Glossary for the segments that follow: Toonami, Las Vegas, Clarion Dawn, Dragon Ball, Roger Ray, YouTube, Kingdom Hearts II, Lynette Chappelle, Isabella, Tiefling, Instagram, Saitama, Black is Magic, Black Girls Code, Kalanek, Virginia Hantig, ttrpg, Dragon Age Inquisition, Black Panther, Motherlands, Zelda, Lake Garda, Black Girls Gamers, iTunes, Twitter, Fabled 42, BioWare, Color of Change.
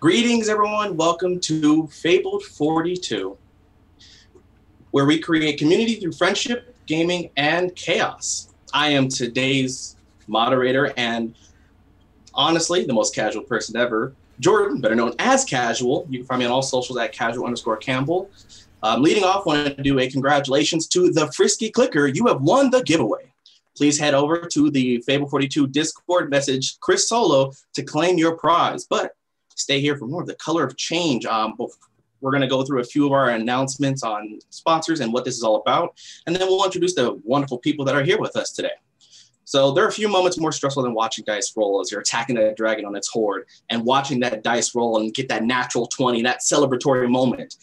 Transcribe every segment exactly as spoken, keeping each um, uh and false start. Greetings, everyone. Welcome to Fabled forty-two, where we create community through friendship, gaming, and chaos. I am today's moderator and, honestly, the most casual person ever, Jordan, better known as Casual. You can find me on all socials at casual underscore Campbell. Um, leading off, I want to do a congratulations to the Frisky Clicker. You have won the giveaway. Please head over to the Fabled forty-two Discord, message Chris Solo to claim your prize. But stay here for more of the Color of Change. Um, we're going to go through a few of our announcements on sponsors and what this is all about, and then we'll introduce the wonderful people that are here with us today. So there are a few moments more stressful than watching dice roll as you're attacking that dragon on its horde and watching that dice roll and get that natural twenty, that celebratory moment.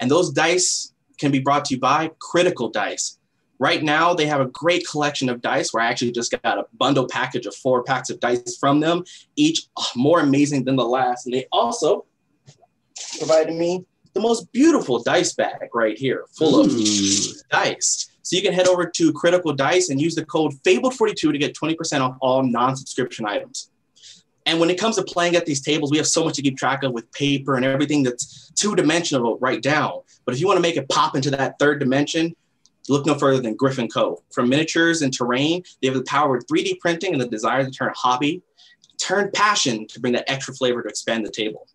And those dice can be brought to you by Critical Dice. Right now, they have a great collection of dice where I actually just got a bundle package of four packs of dice from them, each more amazing than the last. And they also provided me the most beautiful dice bag right here, full of Ooh. dice. So you can head over to Critical Dice and use the code Fabled forty-two to get twenty percent off all non-subscription items. And when it comes to playing at these tables, we have so much to keep track of with paper and everything that's two-dimensional right down. But if you want to make it pop into that third dimension, look no further than Griffin Co. From miniatures and terrain, they have the power of three D printing and the desire to turn hobby, turn passion to bring that extra flavor to expand the table.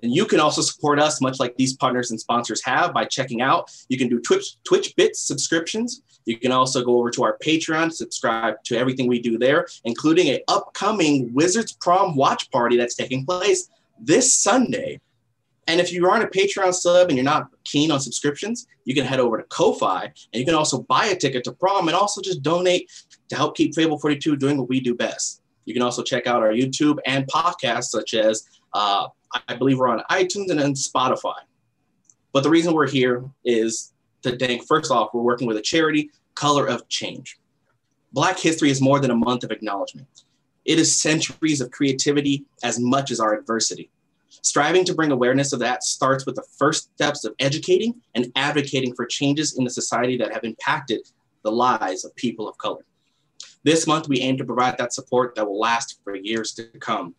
And you can also support us, much like these partners and sponsors have, by checking out. You can do Twitch, Twitch Bits subscriptions. You can also go over to our Patreon, subscribe to everything we do there, including an upcoming Wizards Prom watch party that's taking place this Sunday. And if you aren't a Patreon sub and you're not keen on subscriptions, you can head over to Ko-Fi, and you can also buy a ticket to prom and also just donate to help keep Fabled forty-two doing what we do best. You can also check out our YouTube and podcasts, such as, uh, I believe we're on iTunes and then Spotify. But the reason we're here is to thank, first off, we're working with a charity, Color of Change. Black history is more than a month of acknowledgement. It is centuries of creativity as much as our adversity. Striving to bring awareness of that starts with the first steps of educating and advocating for changes in the society that have impacted the lives of people of color. This month, we aim to provide that support that will last for years to come.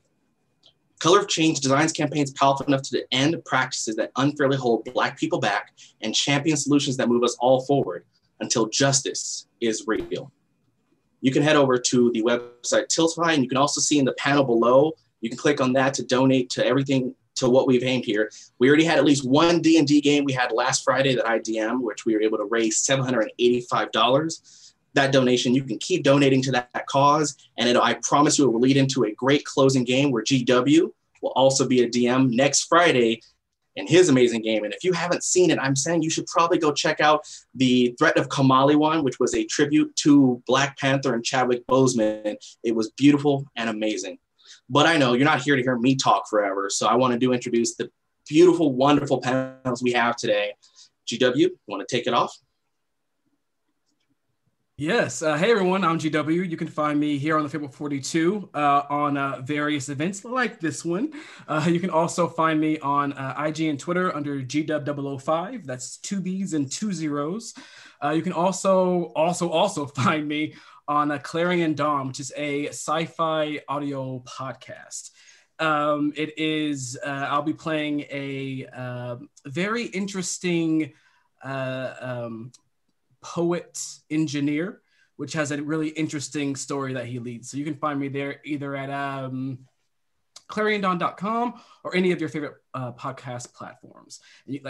Color of Change designs campaigns powerful enough to end practices that unfairly hold Black people back and champion solutions that move us all forward until justice is real. You can head over to the website Tiltify, and you can also see in the panel below, you can click on that to donate to everything, to what we've aimed here. We already had at least one D and D game we had last Friday that I D M, which we were able to raise seven hundred eighty-five dollars. That donation, you can keep donating to that, that cause, and it, I promise you it will lead into a great closing game where G W will also be a D M next Friday in his amazing game. And if you haven't seen it, I'm saying you should probably go check out the Threat of Kamali one, which was a tribute to Black Panther and Chadwick Boseman. It was beautiful and amazing. But I know you're not here to hear me talk forever, so I want to do introduce the beautiful, wonderful panels we have today. G W, want to take it off? Yes. Uh, hey, everyone. I'm G W. You can find me here on the Fabled forty-two uh, on uh, various events like this one. Uh, you can also find me on uh, I G and Twitter under G W zero zero five. That's two B's and two zeros. Uh, you can also, also, also find me on a Clarion Dawn, which is a sci-fi audio podcast. Um, it is, uh, I'll be playing a uh, very interesting uh, um, poet engineer, which has a really interesting story that he leads. So you can find me there either at um, clarion dawn dot com or any of your favorite uh, podcast platforms.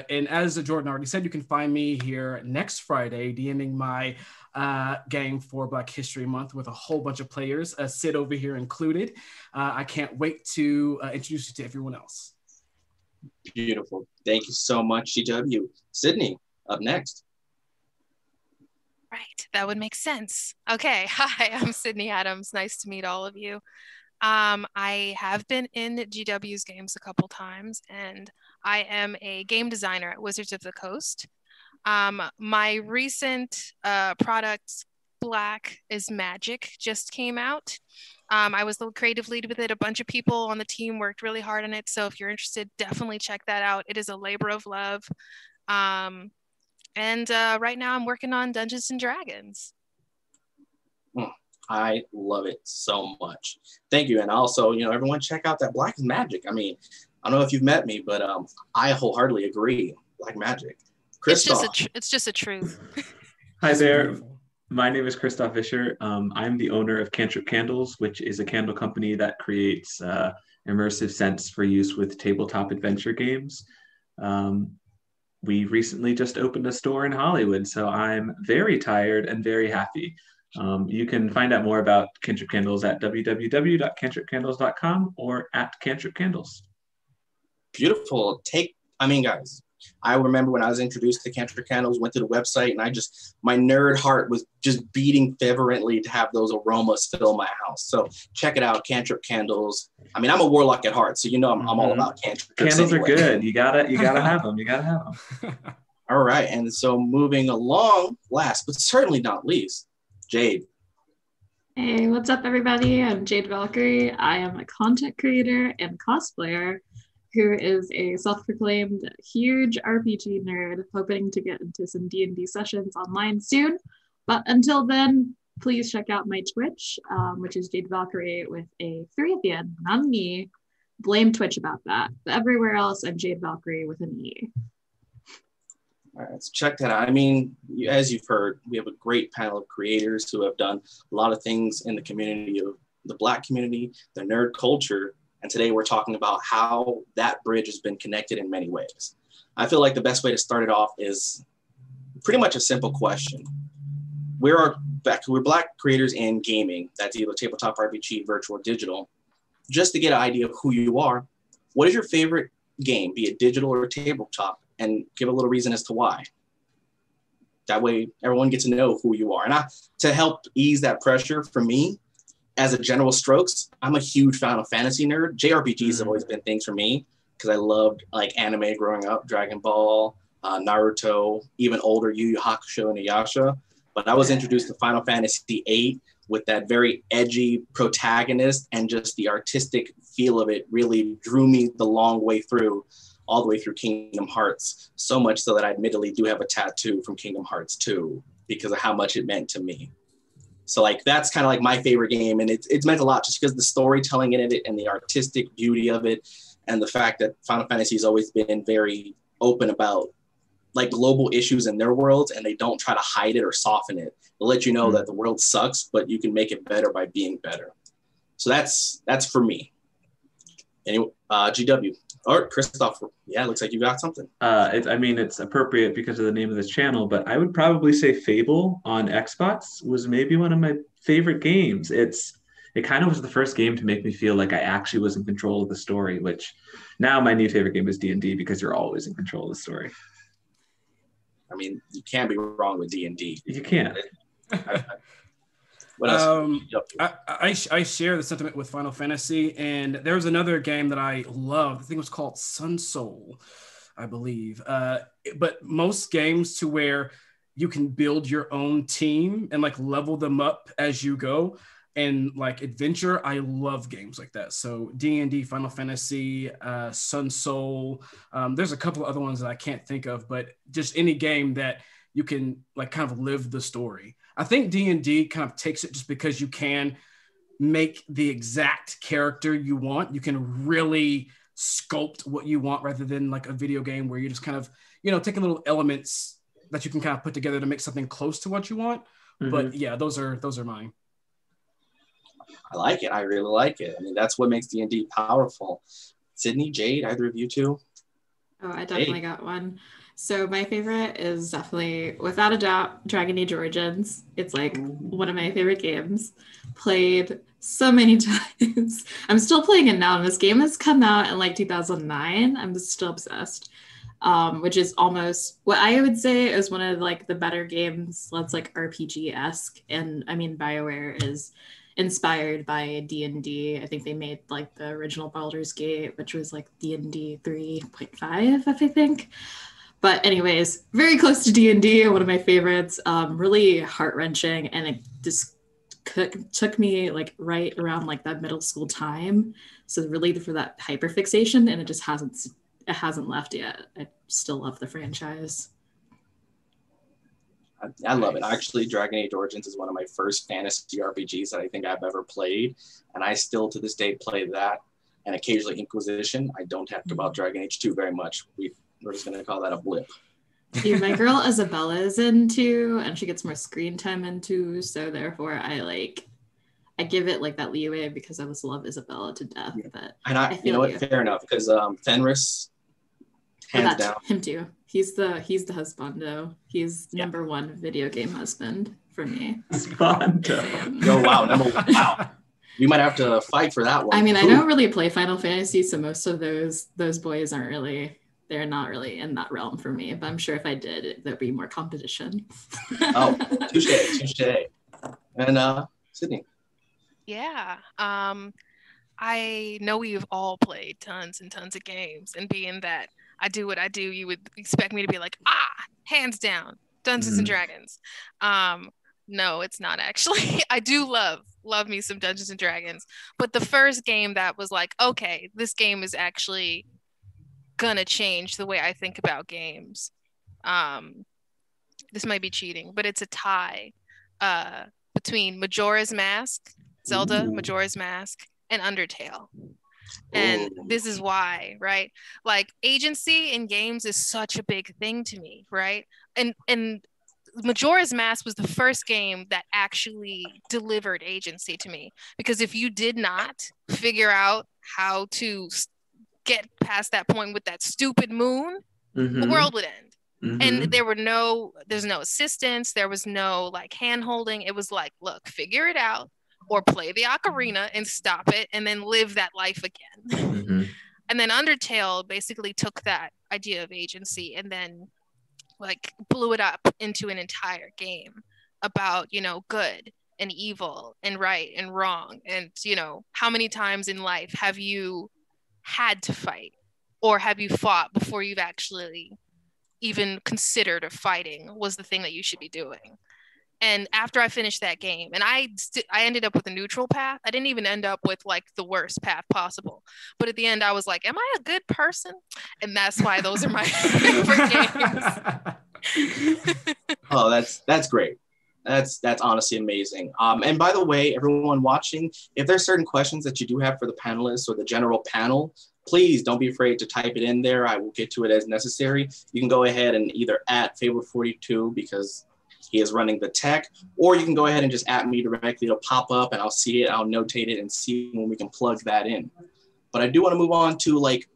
And as Jordan already said, you can find me here next Friday DMing my uh, game for Black History Month with a whole bunch of players, uh, Sid over here included. Uh, I can't wait to uh, introduce you to everyone else. Beautiful. Thank you so much, G W. Sydney, up next. Right, that would make sense. Okay, hi, I'm Sydney Adams. Nice to meet all of you. Um, I have been in G W's games a couple times, and I am a game designer at Wizards of the Coast. Um, my recent uh, product, Black is Magic, just came out. Um, I was the creative lead with it. A bunch of people on the team worked really hard on it, so if you're interested, definitely check that out. It is a labor of love. Um, and uh, right now I'm working on Dungeons and Dragons. Mm. I love it so much. Thank you. And also, you know, everyone check out that Black Magic. I mean, I don't know if you've met me, but um, I wholeheartedly agree. Black magic. Christoph. It's just a, tr- it's just a truth. Hi there. My name is Christoph Fischer. Um, I'm the owner of Cantrip Candles, which is a candle company that creates uh, immersive scents for use with tabletop adventure games. Um, we recently just opened a store in Hollywood, so I'm very tired and very happy. Um, you can find out more about Cantrip Candles at w w w dot cantrip candles dot com or at Cantrip Candles. Beautiful. Take, I mean, guys, I remember when I was introduced to Cantrip Candles, went to the website, and I just, my nerd heart was just beating fervently to have those aromas fill my house. So check it out, Cantrip Candles. I mean, I'm a warlock at heart, so you know I'm, mm-hmm. I'm all about cantrips. Candles anyway. Are good. You gotta, you gotta have them. You gotta have them. All right, and so moving along, last but certainly not least, Jade. Hey, what's up, everybody? I'm Jade Valkyrie. I am a content creator and cosplayer who is a self-proclaimed huge R P G nerd, hoping to get into some D and D sessions online soon. But until then, please check out my Twitch, um, which is Jade Valkyrie with a three at the end. Not an E. Blame Twitch about that. But everywhere else, I'm Jade Valkyrie with an E. All right, let's check that out. I mean, as you've heard, we have a great panel of creators who have done a lot of things in the community of the Black community, the nerd culture. And today we're talking about how that bridge has been connected in many ways. I feel like the best way to start it off is pretty much a simple question. Where are back, we're Black creators in gaming, that's either tabletop, R P G, virtual, digital. Just to get an idea of who you are, what is your favorite game, be it digital or tabletop, and give a little reason as to why. That way everyone gets to know who you are. And I, to help ease that pressure for me, as a general strokes, I'm a huge fan of fantasy nerd. J R P Gs mm-hmm. have always been things for me because I loved like anime growing up, Dragon Ball, uh, Naruto, even older Yu Yu Hakusho and Inuyasha. But I was introduced to Final Fantasy eight with that very edgy protagonist, and just the artistic feel of it really drew me the long way through, all the way through Kingdom Hearts. So much so that I admittedly do have a tattoo from Kingdom Hearts two because of how much it meant to me. So like, that's kind of like my favorite game. And it's it's meant a lot just because the storytelling in it and the artistic beauty of it. And the fact that Final Fantasy has always been very open about like global issues in their worlds, and they don't try to hide it or soften it. They'll let you know mm-hmm. that the world sucks, but you can make it better by being better. So that's, that's for me. Anyway, uh, G W. All right, Christoph, yeah, looks like you got something. Uh, it, I mean, it's appropriate because of the name of this channel, but I would probably say Fable on Xbox was maybe one of my favorite games. It's It kind of was the first game to make me feel like I actually was in control of the story, which now my new favorite game is D and D because you're always in control of the story. I mean, you can't be wrong with D and D. You can't. What else? Um, I, I, I share the sentiment with Final Fantasy, and there was another game that I loved. I think it was called Sun Soul, I believe. Uh, but most games to where you can build your own team and like level them up as you go, and like adventure. I love games like that. So D and D, Final Fantasy, uh, Sun Soul. Um, there's a couple other ones that I can't think of, but just any game that you can like kind of live the story. I think D and D kind of takes it just because you can make the exact character you want. You can really sculpt what you want rather than like a video game where you just kind of, you know, taking little elements that you can kind of put together to make something close to what you want. Mm-hmm. But yeah, those are those are mine. I like it. I really like it. I mean, that's what makes D and D powerful. Sydney, Jade, either of you two? Oh, I definitely Jade. got one. So my favorite is definitely, without a doubt, Dragon Age Origins. It's like one of my favorite games. Played so many times. I'm still playing it now. And this game has come out in like two thousand nine. I'm still obsessed, um, which is almost what I would say is one of like the better games that's like R P G-esque. And I mean, BioWare is inspired by D and D. I think they made like the original Baldur's Gate, which was like D and D three point five, if I think. But anyways, very close to D and D, one of my favorites, um, really heart-wrenching, and it just cook, took me like right around like that middle school time. So really for that hyperfixation, and it just hasn't it hasn't left yet. I still love the franchise. I, I love nice. it. Actually, Dragon Age Origins is one of my first fantasy R P Gs that I think I've ever played, and I still to this day play that. and occasionally Inquisition. I don't talk about Dragon Age two very much. We, we're just going to call that a blip. Dude, my girl Isabella is into, and she gets more screen time into, so therefore I like, I give it like that leeway because I just love Isabella to death. Yeah. But and I, I you know what, fair enough, because um, Fenris, hands oh, down, him too. He's the he's the husbando. He's yeah. number one video game husband for me. Husbando. Yo, wow, number one. Wow. You might have to fight for that one. I mean, I don't really play Final Fantasy, so most of those those boys aren't really. They're not really in that realm for me, but I'm sure if I did, there'd be more competition. Oh, touche, touche. And uh, Sydney. Yeah, um, I know we've all played tons and tons of games, and being that I do what I do, you would expect me to be like, ah, hands down, Dungeons mm. and Dragons. Um, no, it's not actually. I do love, love me some Dungeons and Dragons, but the first game that was like, okay, this game is actually gonna change the way I think about games. Um, this might be cheating, but it's a tie uh, between Majora's Mask, Zelda, Ooh. Majora's Mask, and Undertale. And Ooh. This is why, right? Like, agency in games is such a big thing to me, right? And and Majora's Mask was the first game that actually delivered agency to me, because if you did not figure out how to st- get past that point with that stupid moon, mm-hmm. the world would end. Mm-hmm. And there were no, there's no assistance. There was no like hand holding. It was like, look, figure it out or play the ocarina and stop it and then live that life again. Mm-hmm. And then Undertale basically took that idea of agency and then like blew it up into an entire game about, you know, good and evil and right and wrong. And, you know, how many times in life have you had to fight, or have you fought before you've actually even considered if fighting was the thing that you should be doing? And after I finished that game, and I st- I ended up with a neutral path. I didn't even end up with like the worst path possible. But at the end, I was like, am I a good person? And that's why those are my favorite games. Oh, that's that's great. That's that's honestly amazing. Um, and by the way, everyone watching, if there's certain questions that you do have for the panelists or the general panel, please don't be afraid to type it in there. I will get to it as necessary. You can go ahead and either at Fabled forty-two, because he is running the tech, or you can go ahead and just at me directly. It'll pop up and I'll see it. I'll notate it and see when we can plug that in. But I do want to move on to, like,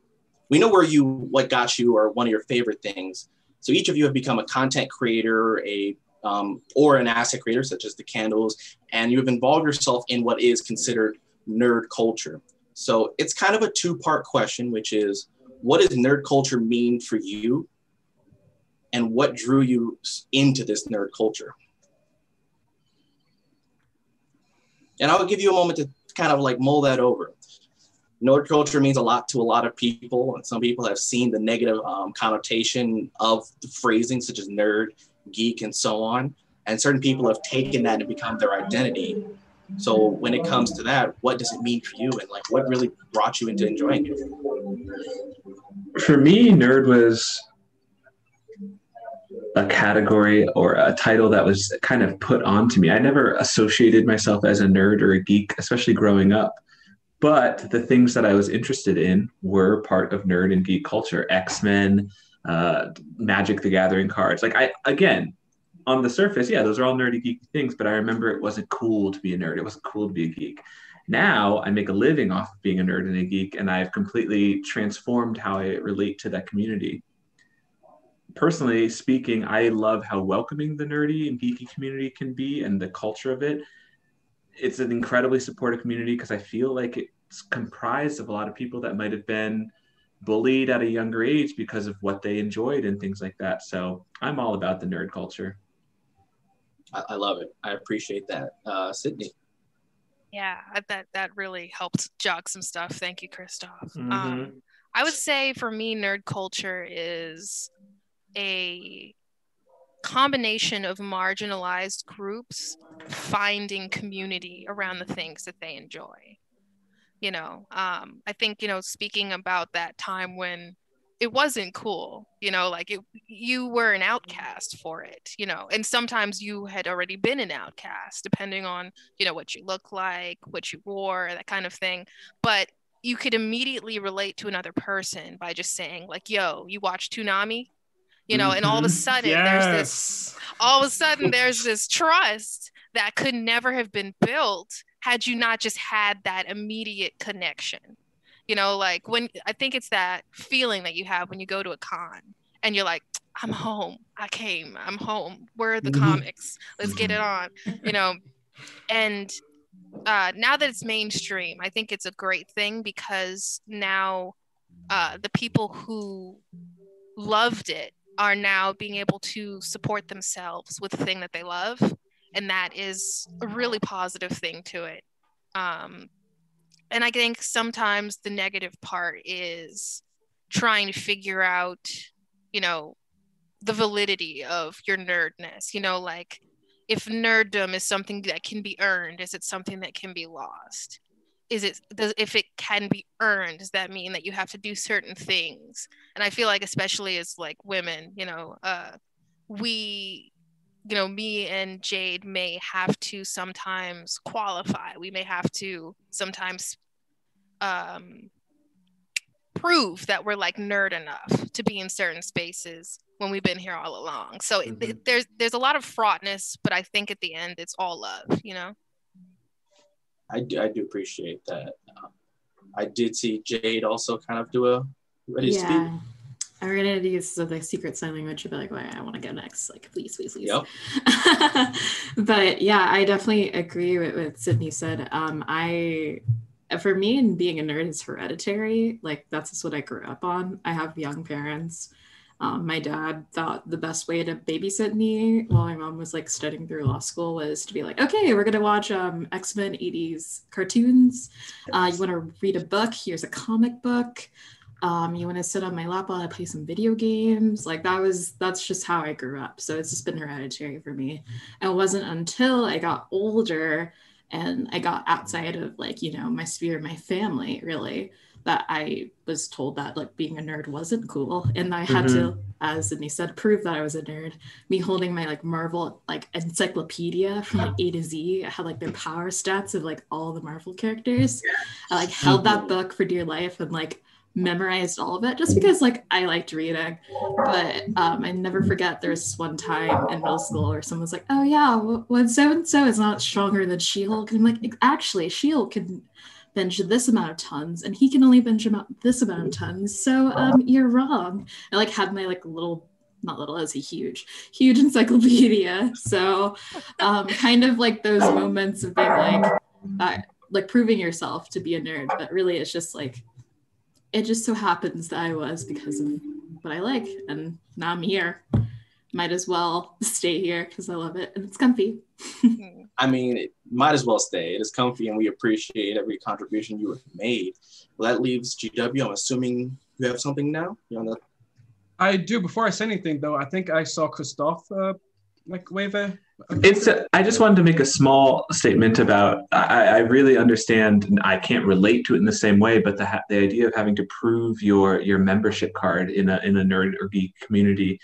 we know where you, what got you, or one of your favorite things. So each of you have become a content creator, a Um, or an asset creator, such as the candles, and you have involved yourself in what is considered nerd culture. So it's kind of a two-part question, which is, what does nerd culture mean for you? And what drew you into this nerd culture? And I'll give you a moment to kind of like mull that over. Nerd culture means a lot to a lot of people, and some people have seen the negative um, connotation of the phrasing, such as nerd, geek, and so on, and certain people have taken that and become their identity. So when it comes to that, what does it mean for you, and like what really brought you into enjoying it? For me, nerd was a category or a title that was kind of put onto me. I never associated myself as a nerd or a geek, especially growing up, but the things that I was interested in were part of nerd and geek culture. X-Men, uh Magic the Gathering cards. Like, I again, on the surface, yeah, those are all nerdy geeky things, but I remember it wasn't cool to be a nerd. It wasn't cool to be a geek. Now I make a living off of being a nerd and a geek, and I've completely transformed how I relate to that community. Personally speaking, I love how welcoming the nerdy and geeky community can be and the culture of it. It's an incredibly supportive community because I feel like it's comprised of a lot of people that might have been bullied at a younger age because of what they enjoyed and things like that. So I'm all about the nerd culture. I, I love it. I appreciate that. Uh, Sydney. Yeah, that, that really helped jog some stuff. Thank you, Christoph. Mm-hmm. Um, I would say for me, nerd culture is a combination of marginalized groups finding community around the things that they enjoy. You know, um, I think, you know, speaking about that time when it wasn't cool, you know, like it, you were an outcast for it, you know, and sometimes you had already been an outcast depending on, you know, what you look like, what you wore, that kind of thing. But you could immediately relate to another person by just saying like, yo, you watch Toonami, you know, mm-hmm. and all of a sudden yes. there's this, all of a sudden there's this trust that could never have been built had you not just had that immediate connection. You know, like when, I think it's that feeling that you have when you go to a con and you're like, I'm home, I came, I'm home. Where are the mm-hmm. comics? Let's get it on, you know? And uh, now that it's mainstream, I think it's a great thing because now uh, the people who loved it are now being able to support themselves with the thing that they love. And that is a really positive thing to it. Um, and I think sometimes the negative part is trying to figure out, you know, the validity of your nerdness, you know, like if nerddom is something that can be earned, is it something that can be lost? Is it, does, if it can be earned, does that mean that you have to do certain things? And I feel like, especially as like women, you know, uh, we, you know, me and Jade may have to sometimes qualify. We may have to sometimes um, prove that we're like nerd enough to be in certain spaces when we've been here all along. So mm-hmm. it, there's there's a lot of fraughtness, but I think at the end, it's all love, you know? I do, I do appreciate that. Um, I did see Jade also kind of do a ready yeah. speak. I ran into use of the secret sign language and be like, well, I want to go next. Like, please, please, please. Yep. But yeah, I definitely agree with what Sydney said. Um, I, for me, and being a nerd is hereditary. Like, that's just what I grew up on. I have young parents. Um, my dad thought the best way to babysit me while my mom was like studying through law school was to be like, okay, we're going to watch um, X-Men eighties cartoons. Uh, you want to read a book? Here's a comic book. Um, you want to sit on my lap while I play some video games? Like that was, that's just how I grew up. So it's just been hereditary for me. And it wasn't until I got older and I got outside of like, you know, my sphere, my family really, that I was told that like being a nerd wasn't cool. And I had mm-hmm. to, as Sydney said, prove that I was a nerd. Me holding my like Marvel, like encyclopedia from like A to Z. I had like their power stats of like all the Marvel characters. I like held that book for dear life and like memorized all of it just because like I liked reading. But um I never forget there was one time in middle school where someone was like, oh yeah, when so-and-so is not stronger than She-Hulk, and I'm like, actually She-Hulk can bench this amount of tons and he can only bench about this amount of tons, so um you're wrong. I like had my like little, not little, as a huge huge encyclopedia. So um kind of like those moments of being like that, like proving yourself to be a nerd, but really it's just like it just so happens that I was because of what I like, and now I'm here. Might as well stay here because I love it and it's comfy. I mean, it might as well stay. It is comfy and we appreciate every contribution you have made. Well, that leaves G W. I'm assuming you have something now? You on the- I do. Before I say anything though, I think I saw Christoph uh, like wave a It's. A, I just wanted to make a small statement about. I, I really understand. And I can't relate to it in the same way, but the ha- the idea of having to prove your your membership card in a in a nerd or geek community.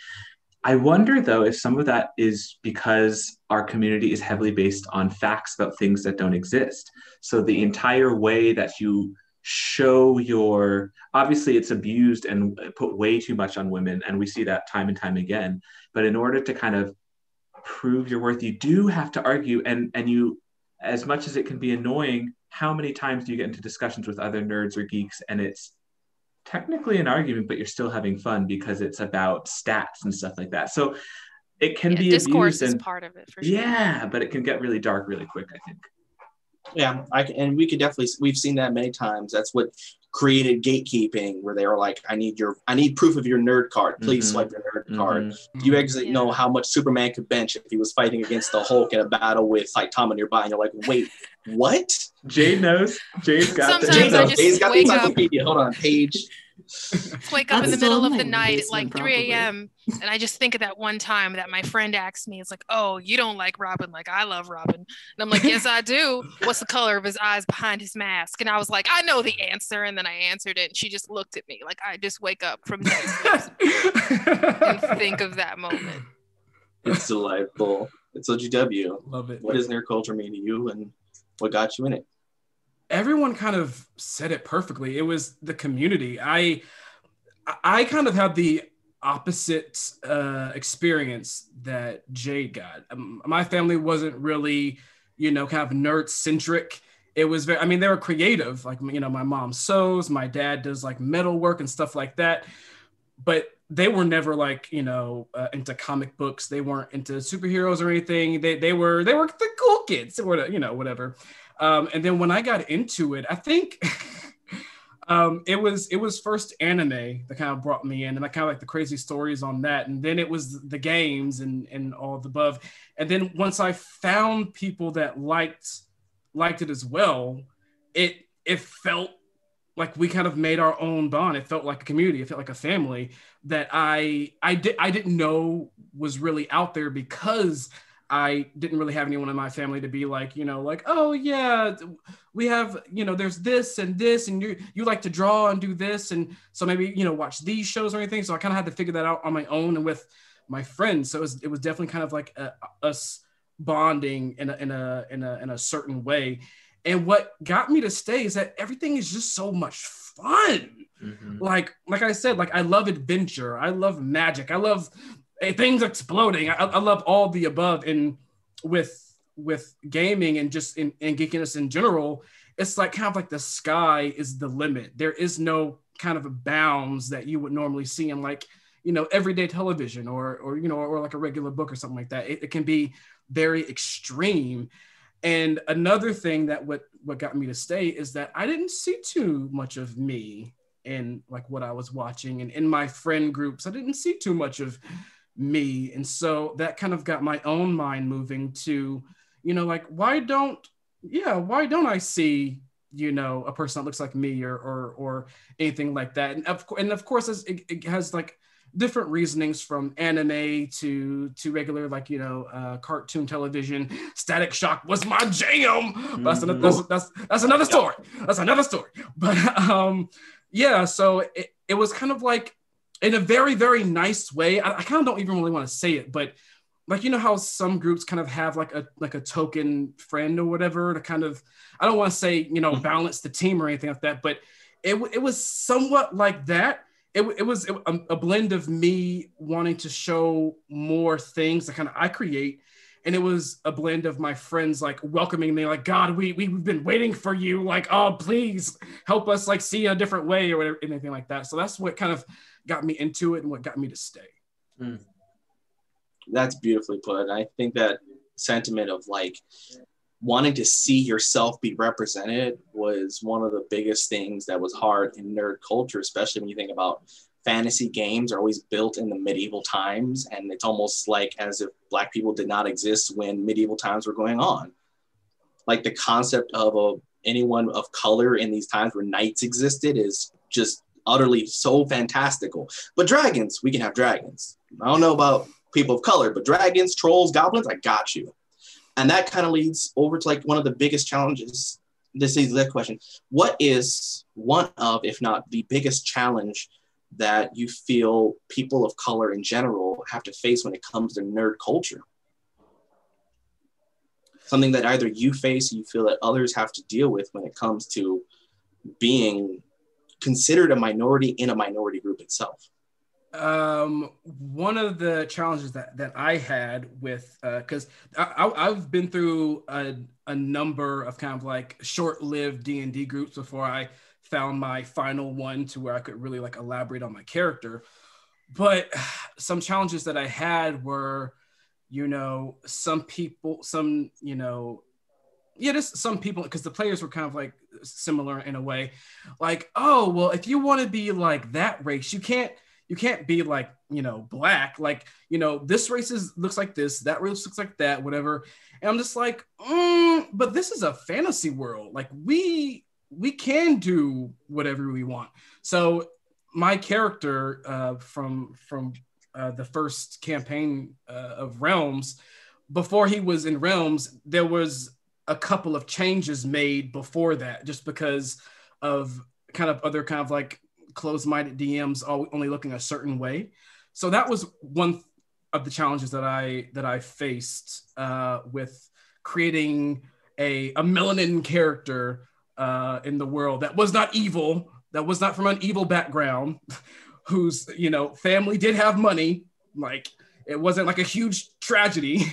I wonder though if some of that is because our community is heavily based on facts about things that don't exist. So the entire way that you show your, obviously it's abused and put way too much on women, and we see that time and time again. But in order to kind of prove your worth, you do have to argue, and and you, as much as it can be annoying, how many times do you get into discussions with other nerds or geeks and it's technically an argument but you're still having fun because it's about stats and stuff like that. So it can yeah, be discourse abused is and, part of it for sure. Yeah, but it can get really dark really quick, I think. Yeah, I and we could definitely, we've seen that many times. That's what created gatekeeping, where they were like, I need your, I need proof of your nerd card. Please mm-hmm. swipe your nerd mm-hmm. card. Do you actually yeah. know how much Superman could bench if he was fighting against the Hulk in a battle with Saitama nearby? And you're like, wait, what? Jade knows. Jade's got the encyclopedia. Hold on, page. Wake up That's in the middle of the night at like three a.m. and I just think of that one time that my friend asked me, it's like, oh, you don't like Robin like I love Robin, and I'm like, yes I do. What's the color of his eyes behind his mask? And I was like, I know the answer, and then I answered it and she just looked at me like I just wake up from that and think of that moment. It's delightful. It's O G W. Love it. What does nerd culture mean to you and what got you in it? everyone kind of said it perfectly. It was the community. I I kind of had the opposite uh, experience that Jade got. Um, my family wasn't really, you know, kind of nerd-centric. It was very, I mean, they were creative. Like, you know, my mom sews, my dad does like metal work and stuff like that. But they were never like, you know, uh, into comic books. They weren't into superheroes or anything. They they were they were the cool kids, or you know, whatever. Um, and then when I got into it, I think um, it was it was first anime that kind of brought me in, and I kind of like the crazy stories on that. And then it was the games and and all of the above. And then once I found people that liked liked it as well, it it felt like we kind of made our own bond. It felt like a community. It felt like a family that I I did I didn't know was really out there, because I didn't really have anyone in my family to be like, you know, like, oh yeah, we have, you know, there's this and this, and you you like to draw and do this, and so maybe, you know, watch these shows or anything. So I kind of had to figure that out on my own and with my friends. So it was it was definitely kind of like a, us bonding in a, in a in a in a certain way. And what got me to stay is that everything is just so much fun. Mm-hmm. Like, like I said, like I love adventure. I love magic. I love uh, things exploding. I, I love all the above. And with with gaming and just in, in geekiness in general, it's like kind of like the sky is the limit. There is no kind of bounds that you would normally see in like, you know, everyday television or or you know or like a regular book or something like that. It, it can be very extreme. And another thing that what, what got me to stay is that I didn't see too much of me in like what I was watching, and in my friend groups, I didn't see too much of me. And so that kind of got my own mind moving to, you know, like, why don't, yeah, why don't I see, you know, a person that looks like me or or, or anything like that. And of, and of course, it, it has like different reasonings from anime to to regular, like, you know, uh, cartoon television. Static Shock was my jam. Mm-hmm. That's another that's, that's that's another story. That's another story. But um, yeah, so it, it was kind of like in a very, very nice way. I, I kind of don't even really want to say it, but like, you know how some groups kind of have like a like a token friend or whatever to kind of, I don't want to say, you know, balance the team or anything like that, but it it was somewhat like that. It, it was a blend of me wanting to show more things that kind of I create, and it was a blend of my friends like welcoming me, like, God, we, we, we've been waiting for you. Like, oh, please help us like see a different way or whatever, anything like that. So that's what kind of got me into it and what got me to stay. Mm. That's beautifully put. I think that sentiment of like wanting to see yourself be represented was one of the biggest things that was hard in nerd culture, especially when you think about fantasy games are always built in the medieval times. And it's almost like as if Black people did not exist when medieval times were going on. Like the concept of a, anyone of color in these times where knights existed is just utterly so fantastical. But dragons, we can have dragons. I don't know about people of color, but dragons, trolls, goblins, I got you. And that kind of leads over to like one of the biggest challenges. This is the question. What is one of, if not the biggest challenge that you feel people of color in general have to face when it comes to nerd culture? Something that either you face, or you feel that others have to deal with when it comes to being considered a minority in a minority group itself. Um, one of the challenges that, that I had with, uh, cause I, I, I've been through a, a number of kind of like short-lived D and D groups before I found my final one to where I could really like elaborate on my character. But some challenges that I had were, you know, some people, some, you know, yeah, just some people, because the players were kind of like similar in a way, like, oh, well, if you want to be like that race, you can't, You can't be like, you know, Black, like, you know, this race is, looks like this, that race looks like that, whatever. And I'm just like, mm, but this is a fantasy world. Like we, we can do whatever we want. So my character uh, from, from uh, the first campaign uh, of Realms, before he was in Realms, there was a couple of changes made before that, just because of kind of other kind of like closed-minded D Ms only looking a certain way. So that was one of the challenges that I that I faced uh, with creating a, a melanin character uh, in the world that was not evil, that was not from an evil background, whose, you know, family did have money. Like, it wasn't like a huge tragedy,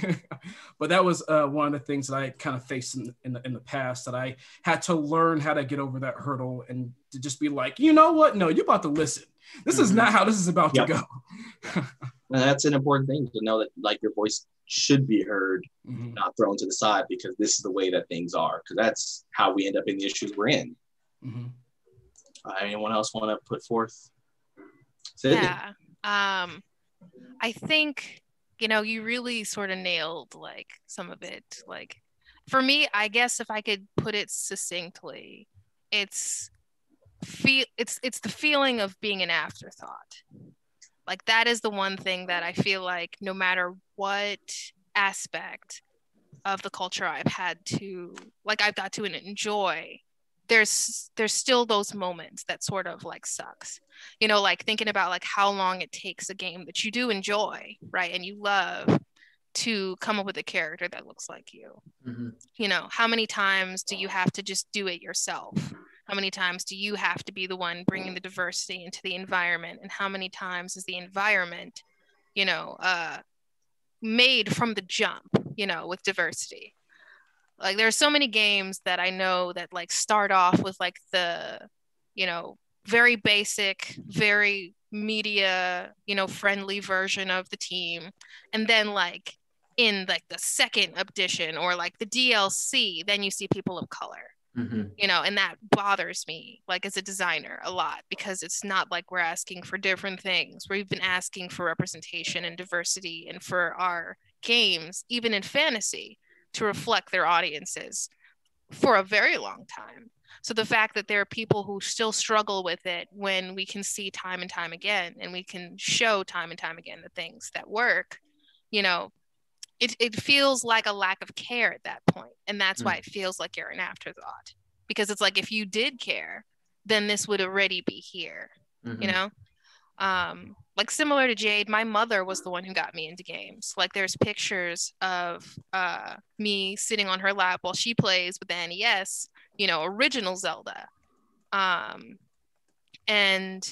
but that was uh, one of the things that I kind of faced in, in, the, in the past, that I had to learn how to get over that hurdle and to just be like, you know what? No, you're about to listen. This mm-hmm. is not how this is about yep. to go. And that's an important thing, to know that, like, your voice should be heard, mm-hmm. not thrown to the side because this is the way that things are, because that's how we end up in the issues we're in. Mm-hmm. Uh, anyone else want to put forth? Sydney? Yeah. Um, I think, you know, you really sort of nailed, like, some of it. Like, for me, I guess if I could put it succinctly, it's feel it's it's the feeling of being an afterthought. Like, that is the one thing that I feel like, no matter what aspect of the culture I've had to, like, I've got to enjoy, there's there's still those moments that sort of, like, sucks. You know, like, thinking about, like, how long it takes a game that you do enjoy, right, and you love, to come up with a character that looks like you. Mm-hmm. You know, how many times do you have to just do it yourself? How many times do you have to be the one bringing the diversity into the environment? And how many times is the environment, you know, uh, made from the jump, you know, with diversity? Like, there are so many games that I know that, like, start off with, like, the, you know, very basic, very media, you know, friendly version of the team. And then, like, in, like, the second edition or, like, the D L C, then you see people of color. Mm-hmm. You know, and that bothers me, like, as a designer a lot, because it's not like we're asking for different things. We've been asking for representation and diversity, and for our games, even in fantasy, to reflect their audiences for a very long time. So the fact that there are people who still struggle with it, when we can see time and time again, and we can show time and time again the things that work, you know, It, it feels like a lack of care at that point. And that's why it feels like you're an afterthought, because it's like, if you did care, then this would already be here, mm-hmm. you know? Um, like, similar to Jade, my mother was the one who got me into games. Like, there's pictures of uh, me sitting on her lap while she plays with the N E S, you know, original Zelda. Um, and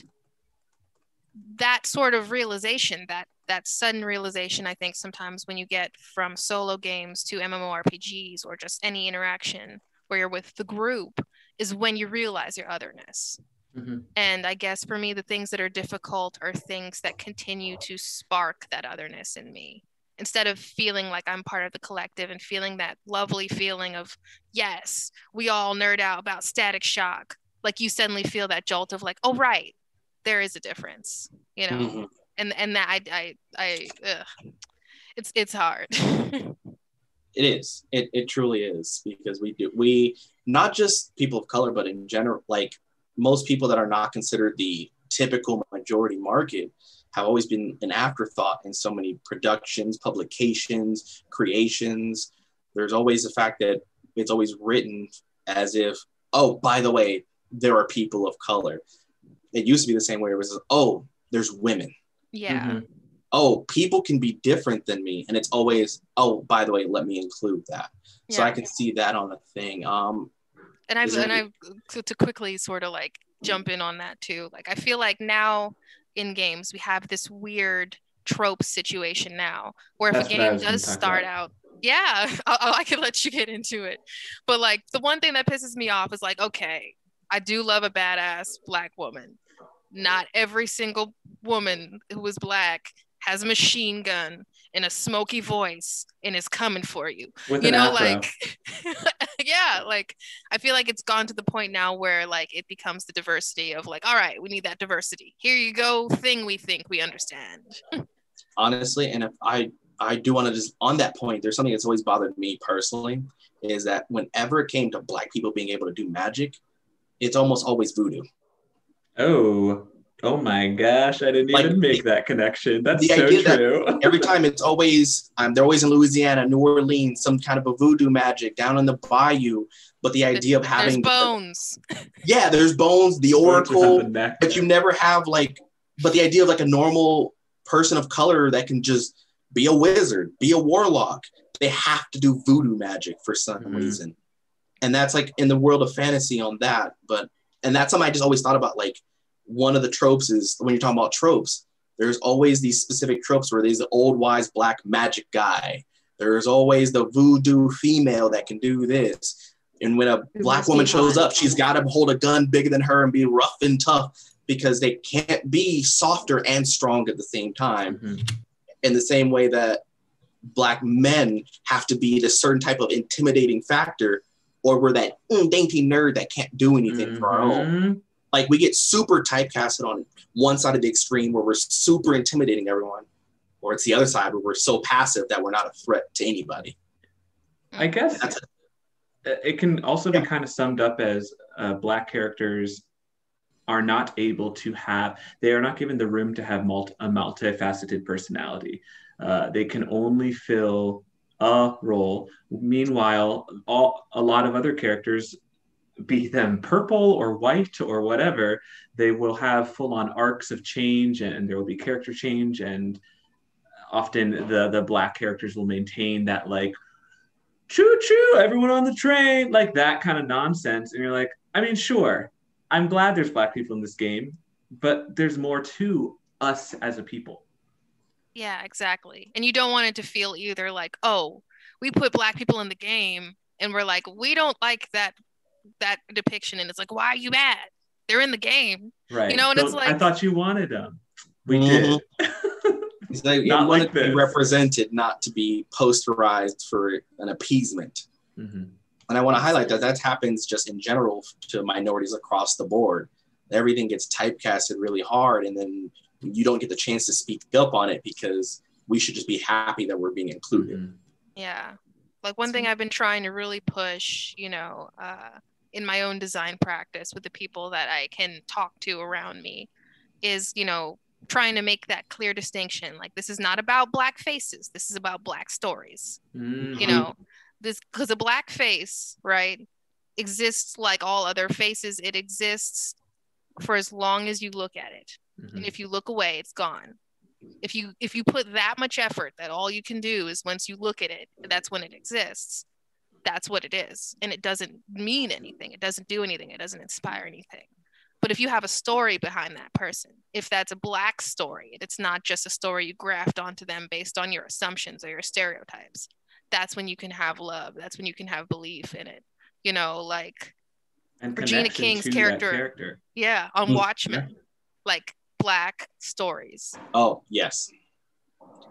that sort of realization, that that sudden realization, I think sometimes when you get from solo games to M M O R P Gs, or just any interaction where you're with the group, is when you realize your otherness. Mm-hmm. And I guess for me, the things that are difficult are things that continue to spark that otherness in me, instead of feeling like I'm part of the collective and feeling that lovely feeling of, yes, we all nerd out about Static Shock. Like, you suddenly feel that jolt of, like, oh, right, there is a difference, you know? Mm-hmm. And and that I I I ugh. it's it's hard. It is. It it truly is, because we do we not just people of color, but in general, like, most people that are not considered the typical majority market have always been an afterthought in so many productions, publications, creations. There's always the fact that it's always written as if, oh, by the way, there are people of color. It used to be the same way. It was, oh, there's women. Yeah. Mm-hmm. Oh, people can be different than me. And it's always, oh, by the way, let me include that. Yeah. So I can see that on the thing. Um, and I've, and any- I've, to quickly sort of, like, jump in on that too. Like, I feel like now in games, we have this weird trope situation now, where if That's a game does start about. out, yeah, I-, I can let you get into it. But, like, the one thing that pisses me off is, like, okay, I do love a badass Black woman. Not every single woman who is Black has a machine gun and a smoky voice and is coming for you. With you know, like, yeah, like, I feel like it's gone to the point now where, like, it becomes the diversity of, like, all right, we need that diversity. Here you go, thing we think we understand. Honestly, and if I, I do want to just, on that point, there's something that's always bothered me personally, is that whenever it came to Black people being able to do magic, it's almost always voodoo. Oh, oh my gosh, I didn't like, even make that connection. That's so true. That every time it's always, um, they're always in Louisiana, New Orleans, some kind of a voodoo magic down in the bayou. But the idea of having- There's bones. Yeah, there's bones, the oracle, but you never have like, but the idea of like a normal person of color that can just be a wizard, be a warlock, they have to do voodoo magic for some mm-hmm. reason. And that's like in the world of fantasy on that. But, and that's something I just always thought about. Like, one of the tropes is when you're talking about tropes, there's always these specific tropes where there's the old wise black magic guy. There's always the voodoo female that can do this. And when a black woman shows up, she's got to hold a gun bigger than her and be rough and tough, because they can't be softer and strong at the same time. Mm-hmm. In the same way that black men have to be this certain type of intimidating factor, or we're that mm, dainty nerd that can't do anything mm-hmm. for our own. Like, we get super typecasted on one side of the extreme where we're super intimidating everyone, or it's the other side where we're so passive that we're not a threat to anybody. I guess That's it. It can also yeah. be kind of summed up as uh, black characters are not able to have, they are not given the room to have multi, a multifaceted personality. Uh, they can only fill a role. Meanwhile, all, a lot of other characters, be them purple or white or whatever, they will have full-on arcs of change, and there will be character change, and often the the black characters will maintain that, like, choo-choo, everyone on the train, like that kind of nonsense. And you're like, I mean, sure, I'm glad there's black people in this game, but there's more to us as a people. Yeah, exactly. And you don't want it to feel either like, oh, we put black people in the game and we're like, we don't like that that depiction, and it's like, why are you mad? They're in the game, right? You know, and don't, it's like, I thought you wanted them. We mm-hmm. did. It's like, not like this. To be represented, not to be posterized for an appeasement. Mm-hmm. And I want to highlight that that happens just in general to minorities across the board. Everything gets typecasted really hard, and then you don't get the chance to speak up on it because we should just be happy that we're being included. Mm-hmm. Yeah, like one thing I've been trying to really push, you know, uh, in my own design practice with the people that I can talk to around me is, you know, trying to make that clear distinction. Like, this is not about black faces. This is about black stories, mm-hmm. you know, this, because a black face, right, exists like all other faces. It exists for as long as you look at it. Mm-hmm. And if you look away, it's gone. If you, if you put that much effort that all you can do is once you look at it, that's when it exists. That's what it is. And it doesn't mean anything. It doesn't do anything. It doesn't inspire anything. But if you have a story behind that person, if that's a black story, it's not just a story you graft onto them based on your assumptions or your stereotypes, that's when you can have love. That's when you can have belief in it. You know, like and Regina King's character, character. Yeah, on mm-hmm. Watchmen, like black stories. Oh, yes.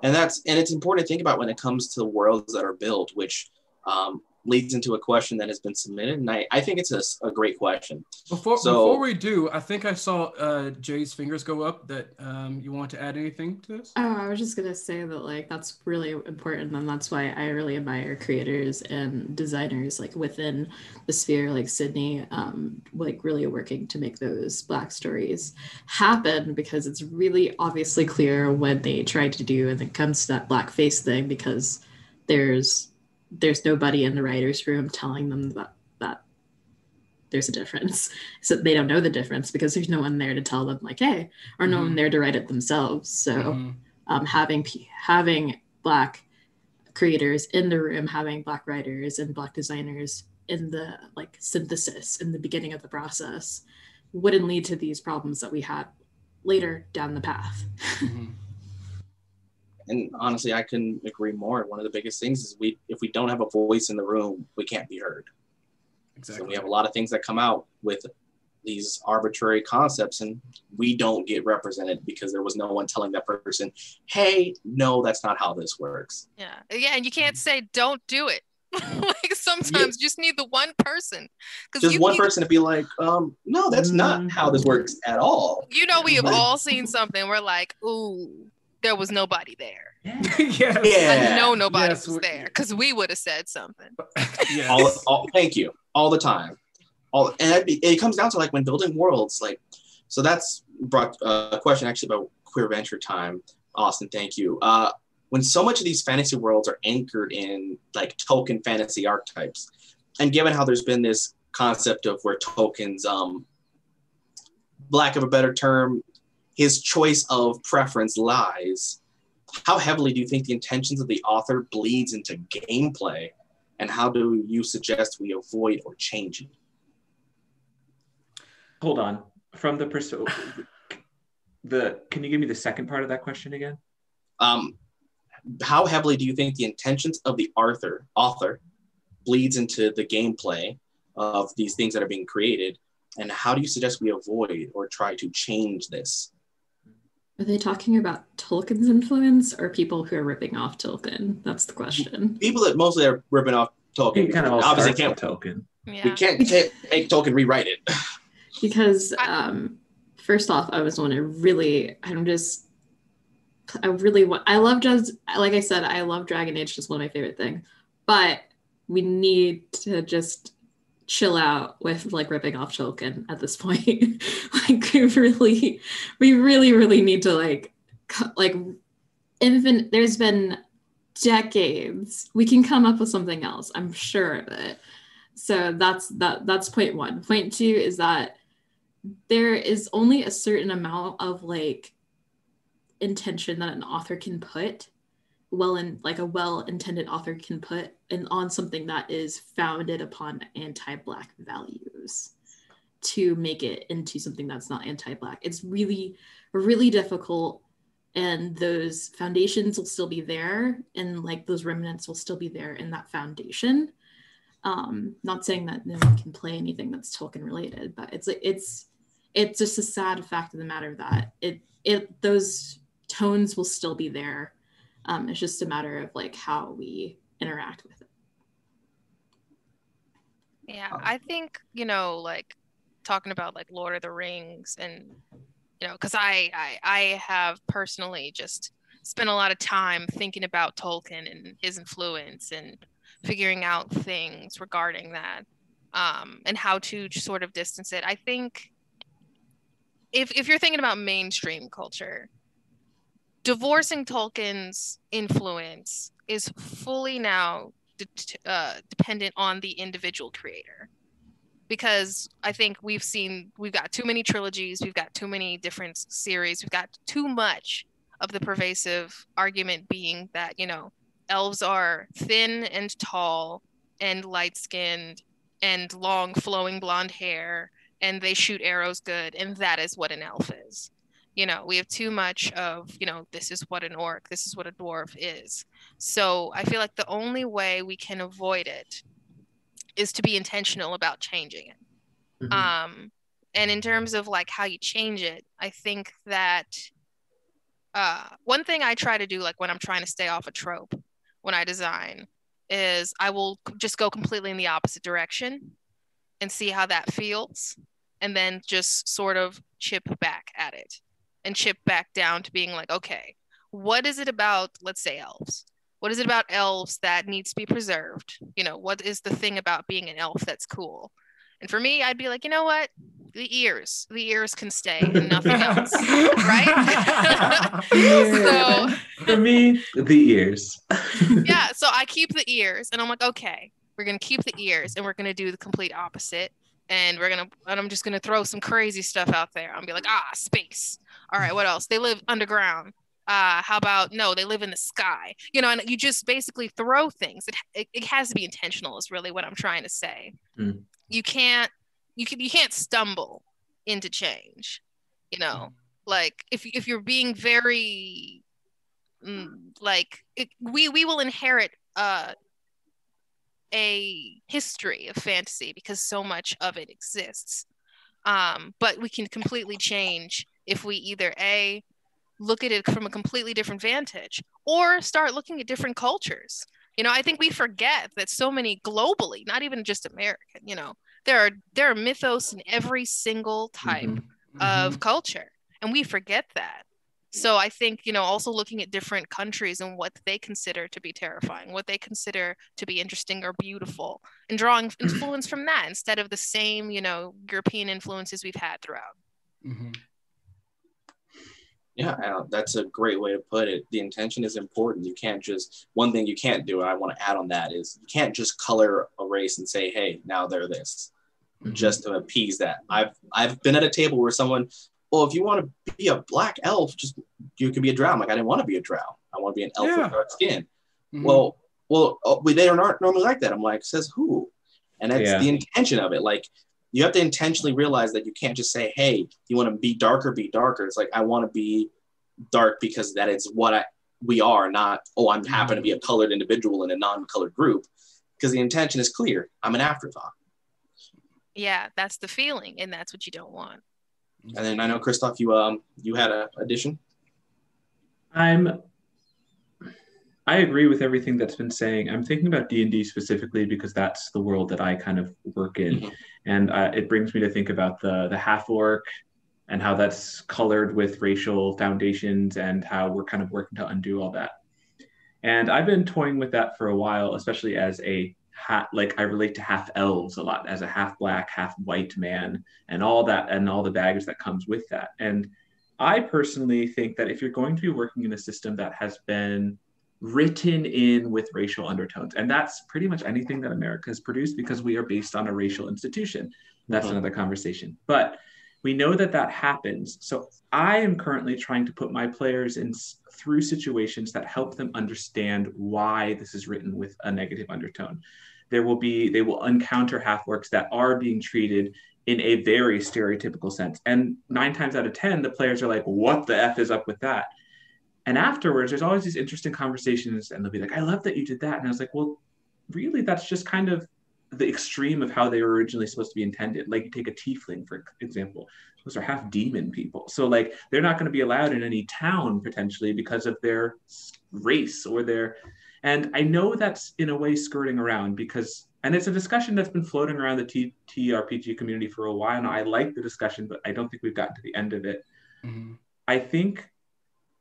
And that's, and it's important to think about when it comes to worlds that are built, which, um, leads into a question that has been submitted, and I, I think it's a, a great question. Before so, before we do, I think I saw uh, Jay's fingers go up that um, you want to add anything to this? Oh, I was just gonna say that, like, that's really important, and that's why I really admire creators and designers, like, within the sphere, like Sydney, um, like really working to make those black stories happen, because it's really obviously clear when they try to do, and it comes to that blackface thing, because there's there's nobody in the writer's room telling them that, that there's a difference. So they don't know the difference because there's no one there to tell them, like, hey, or mm-hmm. no one there to write it themselves. So mm-hmm. um, having having black creators in the room, having black writers and black designers in the, like, synthesis in the beginning of the process wouldn't lead to these problems that we had later down the path. Mm-hmm. And honestly, I couldn't agree more. One of the biggest things is we, if we don't have a voice in the room, we can't be heard. Exactly. So we have a lot of things that come out with these arbitrary concepts, and we don't get represented because there was no one telling that person, hey, no, that's not how this works. Yeah, yeah, and you can't say, don't do it. Like, sometimes yeah. you just need the one person. Just you one need... person to be like, um, no, that's not how this works at all. You know, we have like... all seen something. We're like, ooh. There was nobody there. Yes. Yeah. I know nobody yes. was there because we would have said something. Yes. all, all, thank you. All the time. All and be, it comes down to, like, when building worlds, like, so that's brought uh, a question actually about queer venture time. Austin, thank you. Uh, when so much of these fantasy worlds are anchored in, like, token fantasy archetypes, and given how there's been this concept of where tokens, um, lack of a better term, his choice of preference lies. How heavily do you think the intentions of the author bleeds into gameplay? and how do you suggest we avoid or change it? Hold on. From the perso- the can you give me the second part of that question again? Um, how heavily do you think the intentions of the author author bleeds into the gameplay of these things that are being created, and how do you suggest we avoid or try to change this? Are they talking about Tolkien's influence or people who are ripping off Tolkien? That's the question. People that mostly are ripping off Tolkien. Kind of obviously can't Tolkien. Yeah. We can't take Tolkien, rewrite it. Because um, first off, I was want to really, I'm just, I really want, I love just, like I said, I love Dragon Age, just one of my favorite things. But we need to just chill out with like ripping off Tolkien at this point. Like we really, we really, really need to like, like infin- there's been decades. We can come up with something else. I'm sure of it. So that's that. That's point one. Point two is that there is only a certain amount of like intention that an author can put, well, in like a well-intended author can put, and on something that is founded upon anti-Black values to make it into something that's not anti-Black. It's really, really difficult, and those foundations will still be there, and like those remnants will still be there in that foundation. Um, not saying that no one can play anything that's Tolkien related, but it's like it's it's just a sad fact of the matter that it it those tones will still be there. Um, it's just a matter of like how we interact with it. Yeah, I think, you know, like talking about like Lord of the Rings, and you know, because I, I I have personally just spent a lot of time thinking about Tolkien and his influence and figuring out things regarding that, um, and how to sort of distance it. I think if if you're thinking about mainstream culture, divorcing Tolkien's influence is fully now de- uh, dependent on the individual creator, because I think we've seen, we've got too many trilogies, we've got too many different series, we've got too much of the pervasive argument being that, you know, elves are thin and tall and light-skinned and long flowing blonde hair and they shoot arrows good, and that is what an elf is. You know, we have too much of, you know, this is what an orc, this is what a dwarf is. So I feel like the only way we can avoid it is to be intentional about changing it. Mm-hmm. Um, and in terms of like how you change it, I think that uh, one thing I try to do, like when I'm trying to stay off a trope, when I design, is I will just go completely in the opposite direction and see how that feels, and then just sort of chip back at it and chip back down to being like, okay, what is it about, let's say elves? What is it about elves that needs to be preserved? You know, what is the thing about being an elf that's cool? And for me, I'd be like, you know what? The ears. The ears can stay and nothing else. Right? So, for me, the ears. Yeah, so I keep the ears and I'm like, okay, we're going to keep the ears and we're going to do the complete opposite. And we're going to, and I'm just going to throw some crazy stuff out there. I'll be like, ah, space. All right, what else? They live underground. Uh, how about, no, they live in the sky. You know, and you just basically throw things. It, it, it has to be intentional is really what I'm trying to say. Mm. You can't, you can, you can't stumble into change, you know, like if, if you're being very, like it, we, we will inherit uh, a history of fantasy because so much of it exists. Um, but we can completely change if we either A, look at it from a completely different vantage, or start looking at different cultures. You know, I think we forget that so many globally, not even just American, you know, there are there are mythos in every single type mm-hmm. of mm-hmm. culture, and we forget that. So I think, you know, also looking at different countries and what they consider to be terrifying, what they consider to be interesting or beautiful, and drawing influence from that instead of the same, you know, European influences we've had throughout. Mm-hmm. Yeah, that's a great way to put it. The intention is important. You can't just, one thing you can't do, and I want to add on that, is you can't just color a race and say, hey, now they're this, mm-hmm. just to appease that. I've I've been at a table where someone, well, if you want to be a black elf, just you can be a drow. I'm like, I didn't want to be a drow. I want to be an elf yeah. with dark skin. Mm-hmm. Well, well, they aren't normally like that. I'm like, says who? And that's yeah. the intention of it. Like, you have to intentionally realize that you can't just say, hey, you want to be darker, be darker. It's like, I want to be dark because that is what I, we are, not, oh, I'm happen to be a colored individual in a non-colored group, because the intention is clear. I'm an afterthought. Yeah, that's the feeling, and that's what you don't want. And then I know, Christoph, you um you had an addition? I'm, I agree with everything that's been saying. I'm thinking about D and D specifically because that's the world that I kind of work in. Mm-hmm. And uh, it brings me to think about the, the half-orc and how that's colored with racial foundations and how we're kind of working to undo all that. And I've been toying with that for a while, especially as a ha- like I relate to half elves a lot, as a half black, half white man, and all that, and all the baggage that comes with that. And I personally think that if you're going to be working in a system that has been written in with racial undertones, and that's pretty much anything that America has produced because we are based on a racial institution. That's mm-hmm. another conversation, but we know that that happens. So I am currently trying to put my players in through situations that help them understand why this is written with a negative undertone. There will be, they will encounter half-orcs that are being treated in a very stereotypical sense. And nine times out of ten, the players are like, what the F is up with that? And afterwards, there's always these interesting conversations, and they'll be like, I love that you did that. And I was like, well, really, that's just kind of the extreme of how they were originally supposed to be intended. Like, you take a tiefling, for example, those are half demon people. So like, they're not going to be allowed in any town potentially because of their race or their, and I know that's in a way skirting around because, and it's a discussion that's been floating around the T- TRPG community for a while now. I like the discussion, but I don't think we've gotten to the end of it. Mm-hmm. I think,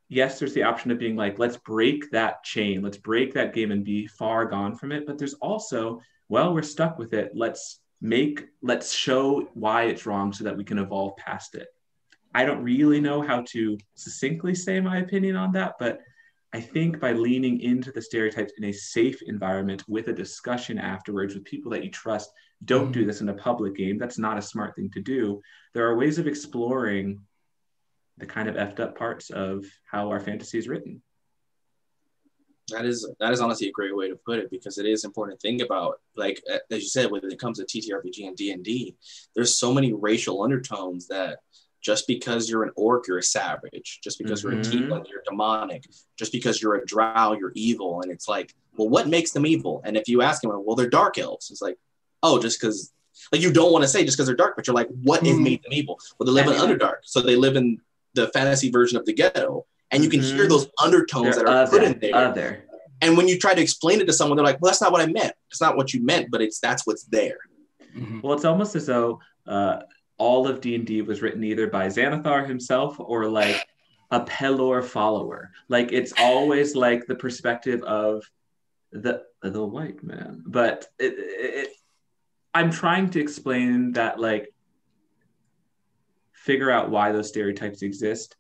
yes, there's the option of being like, let's break that chain, let's break that game and be far gone from it. But there's also, well, we're stuck with it. Let's make, let's show why it's wrong so that we can evolve past it. I don't really know how to succinctly say my opinion on that, but I think by leaning into the stereotypes in a safe environment with a discussion afterwards with people that you trust, don't do this in a public game. That's not a smart thing to do. There are ways of exploring the kind of effed up parts of how our fantasy is written. That is that is honestly a great way to put it, because it is important to think about, like, as you said, when it comes to T T R P G and D and D, there's so many racial undertones that just because you're an orc, you're a savage. Just because mm-hmm. you're a tiefling, you're demonic. Just because you're a drow, you're evil. And it's like, well, what makes them evil? And if you ask them, well, they're dark elves. It's like, oh, just because, like, you don't want to say just because they're dark, but you're like, what mm-hmm. made them evil? Well, they live in Underdark. So they live in the fantasy version of the ghetto. And you can mm-hmm. hear those undertones they're that are other, put in there. Other. And when you try to explain it to someone, they're like, well, that's not what I meant. It's not what you meant, but it's that's what's there. Mm-hmm. Well, it's almost as though uh, all of D and D was written either by Xanathar himself or like a Pelor follower. Like, it's always like the perspective of the the white man. But it, it, I'm trying to explain that, like, figure out why those stereotypes exist,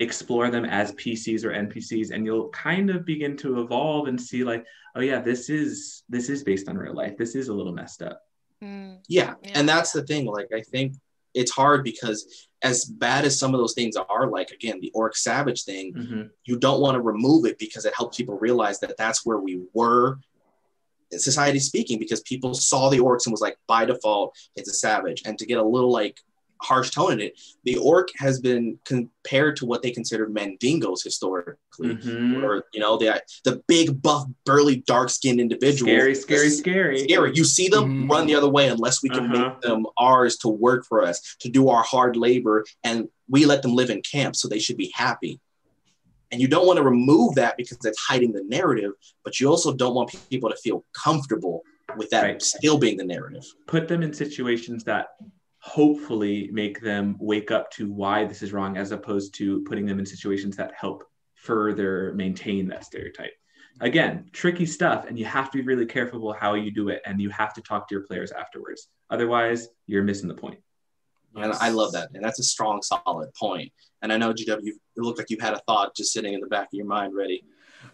explore them as P Cs or N P Cs, and you'll kind of begin to evolve and see like, oh yeah, this is this is based on real life. This is a little messed up. Mm. Yeah. yeah, and that's the thing. Like, I think it's hard because as bad as some of those things are, like, again, the orc savage thing, mm-hmm. you don't want to remove it because it helps people realize that that's where we were, society speaking, because people saw the orcs and was like, by default, it's a savage. And to get a little like harsh tone in it, the orc has been compared to what they considered mandingos historically, mm-hmm. or, you know, the the big buff burly dark-skinned individuals. Scary, scary, scary, scary. You see them mm-hmm. run the other way unless we can uh-huh. make them ours to work for us, to do our hard labor, and we let them live in camp, so they should be happy. And you don't want to remove that because that's hiding the narrative, but you also don't want people to feel comfortable with that right. still being the narrative. Put them in situations that hopefully make them wake up to why this is wrong, as opposed to putting them in situations that help further maintain that stereotype. Again, tricky stuff, and you have to be really careful how you do it, and you have to talk to your players afterwards. Otherwise, you're missing the point. And I love that, and that's a strong, solid point. And I know, G W, it looked like you had a thought just sitting in the back of your mind ready.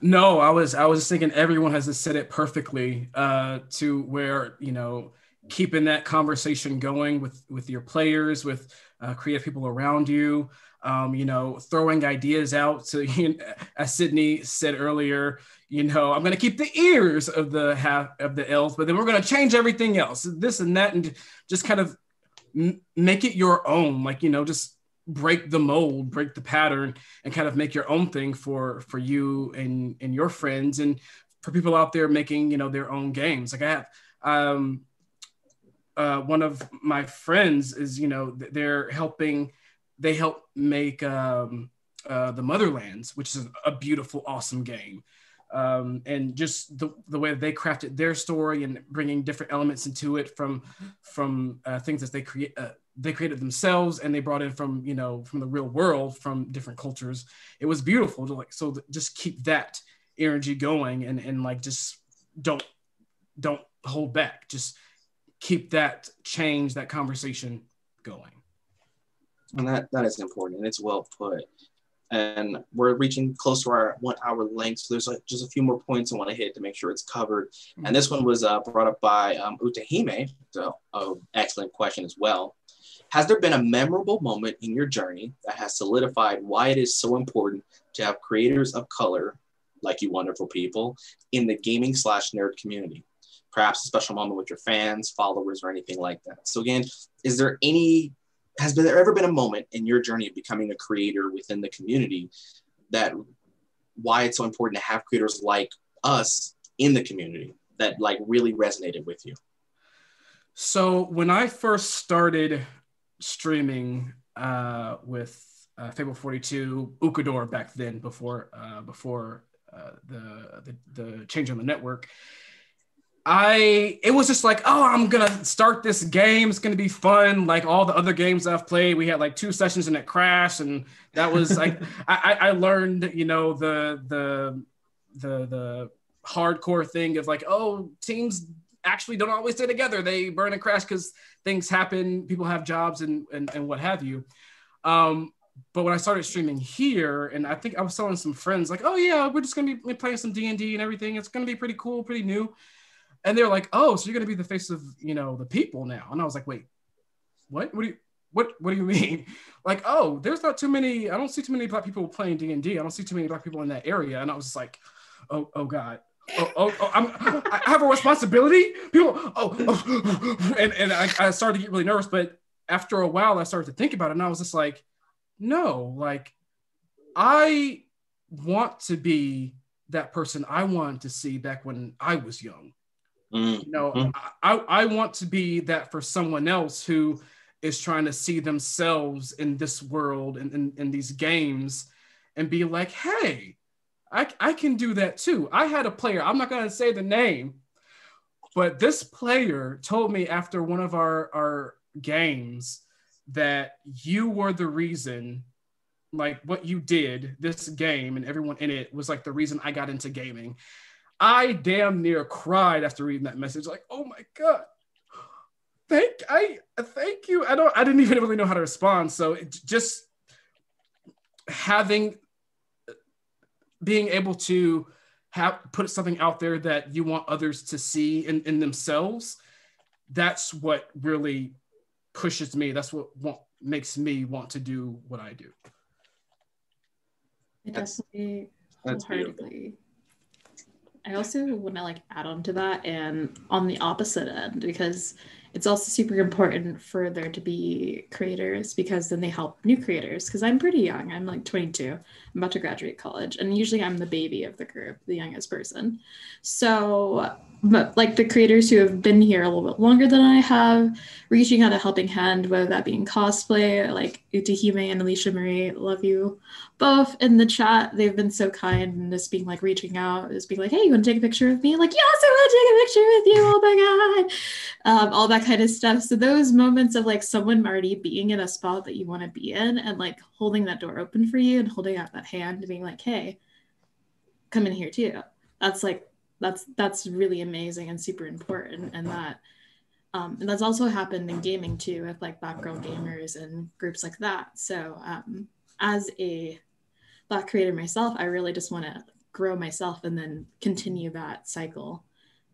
No, I was I was thinking everyone has said it perfectly uh, to where, you know, keeping that conversation going with, with your players, with uh, creative people around you, um, you know, throwing ideas out to, you know, as Sydney said earlier, you know, I'm going to keep the ears of the half of the elves, but then we're going to change everything else, this and that, and just kind of m- make it your own, like, you know, just break the mold, break the pattern, and kind of make your own thing for for you and and your friends, and for people out there making, you know, their own games. Like I have um uh one of my friends is, you know, they're helping they help make um uh the Motherlands, which is a beautiful, awesome game, um and just the, the way that they crafted their story and bringing different elements into it from from uh, things that they create uh, they created themselves, and they brought in from, you know, from the real world, from different cultures. It was beautiful to like, so th- just keep that energy going, and, and like, just don't, don't hold back. Just keep that change, that conversation going. And that, that is important, and it's well put. And we're reaching close to our one hour length. So there's like just a few more points I want to hit to make sure it's covered. Mm-hmm. And this one was uh, brought up by um, Utahime. So oh, excellent question as well. Has there been a memorable moment in your journey that has solidified why it is so important to have creators of color, like you wonderful people, in the gaming slash nerd community? Perhaps a special moment with your fans, followers, or anything like that. So again, is there any, has been, there ever been a moment in your journey of becoming a creator within the community that why it's so important to have creators like us in the community that like really resonated with you? So when I first started streaming uh, with uh, Fabled forty-two, Ukador back then, before uh, before uh, the, the the change on the network, I it was just like, oh, I'm gonna start this game. It's gonna be fun. Like all the other games I've played, we had like two sessions and it crashed, and that was like I, I learned, you know, the the the the hardcore thing of like, oh, teams actually don't always stay together. They burn and crash because things happen. People have jobs and, and, and what have you. Um, but when I started streaming here, and I think I was telling some friends like, oh yeah, we're just going to be playing some D and D and everything. It's going to be pretty cool, pretty new. And they're like, oh, so you're going to be the face of, you know, the people now. And I was like, wait, what? What do you, what, what do you mean? Like, oh, there's not too many, I don't see too many black people playing D and D. I don't see too many black people in that area. And I was like, oh, oh God. Oh, oh, oh I'm, I have a responsibility. People, oh, oh. and and I, I started to get really nervous. But after a while, I started to think about it, and I was just like, no, like I want to be that person I wanted to see back when I was young. Mm-hmm. You know, I, I want to be that for someone else who is trying to see themselves in this world and in, in these games, and be like, hey, I, I can do that too. I had a player, I'm not gonna say the name, but this player told me after one of our, our games that you were the reason, like what you did, this game and everyone in it was like the reason I got into gaming. I damn near cried after reading that message, like, oh my God, thank, I, thank you. I don't, I didn't even really know how to respond. So it, just having, being able to have put something out there that you want others to see in, in themselves, that's what really pushes me. That's what want, makes me want to do what I do. It definitely, wholeheartedly. I also want to like add on to that, and on the opposite end, because it's also super important for there to be creators, because then they help new creators. Because I'm pretty young. I'm like twenty-two. I'm about to graduate college. And usually I'm the baby of the group, the youngest person. So but like the creators who have been here a little bit longer than I have, reaching out a helping hand, whether that be in cosplay, like Utahime and Alicia Marie, love you both in the chat. They've been so kind, and just being like reaching out, just being like, hey, you want to take a picture with me? Like, yes, I want to take a picture with you. Oh my God. Um, all that kind of stuff. So those moments of like someone already being in a spot that you want to be in, and like holding that door open for you and holding out that hand and being like, hey, come in here too. That's like, that's, that's really amazing and super important. And that, um, and that's also happened in gaming too, with like Black Girl Gamers and groups like that. So um, as a Black creator myself, I really just want to grow myself and then continue that cycle.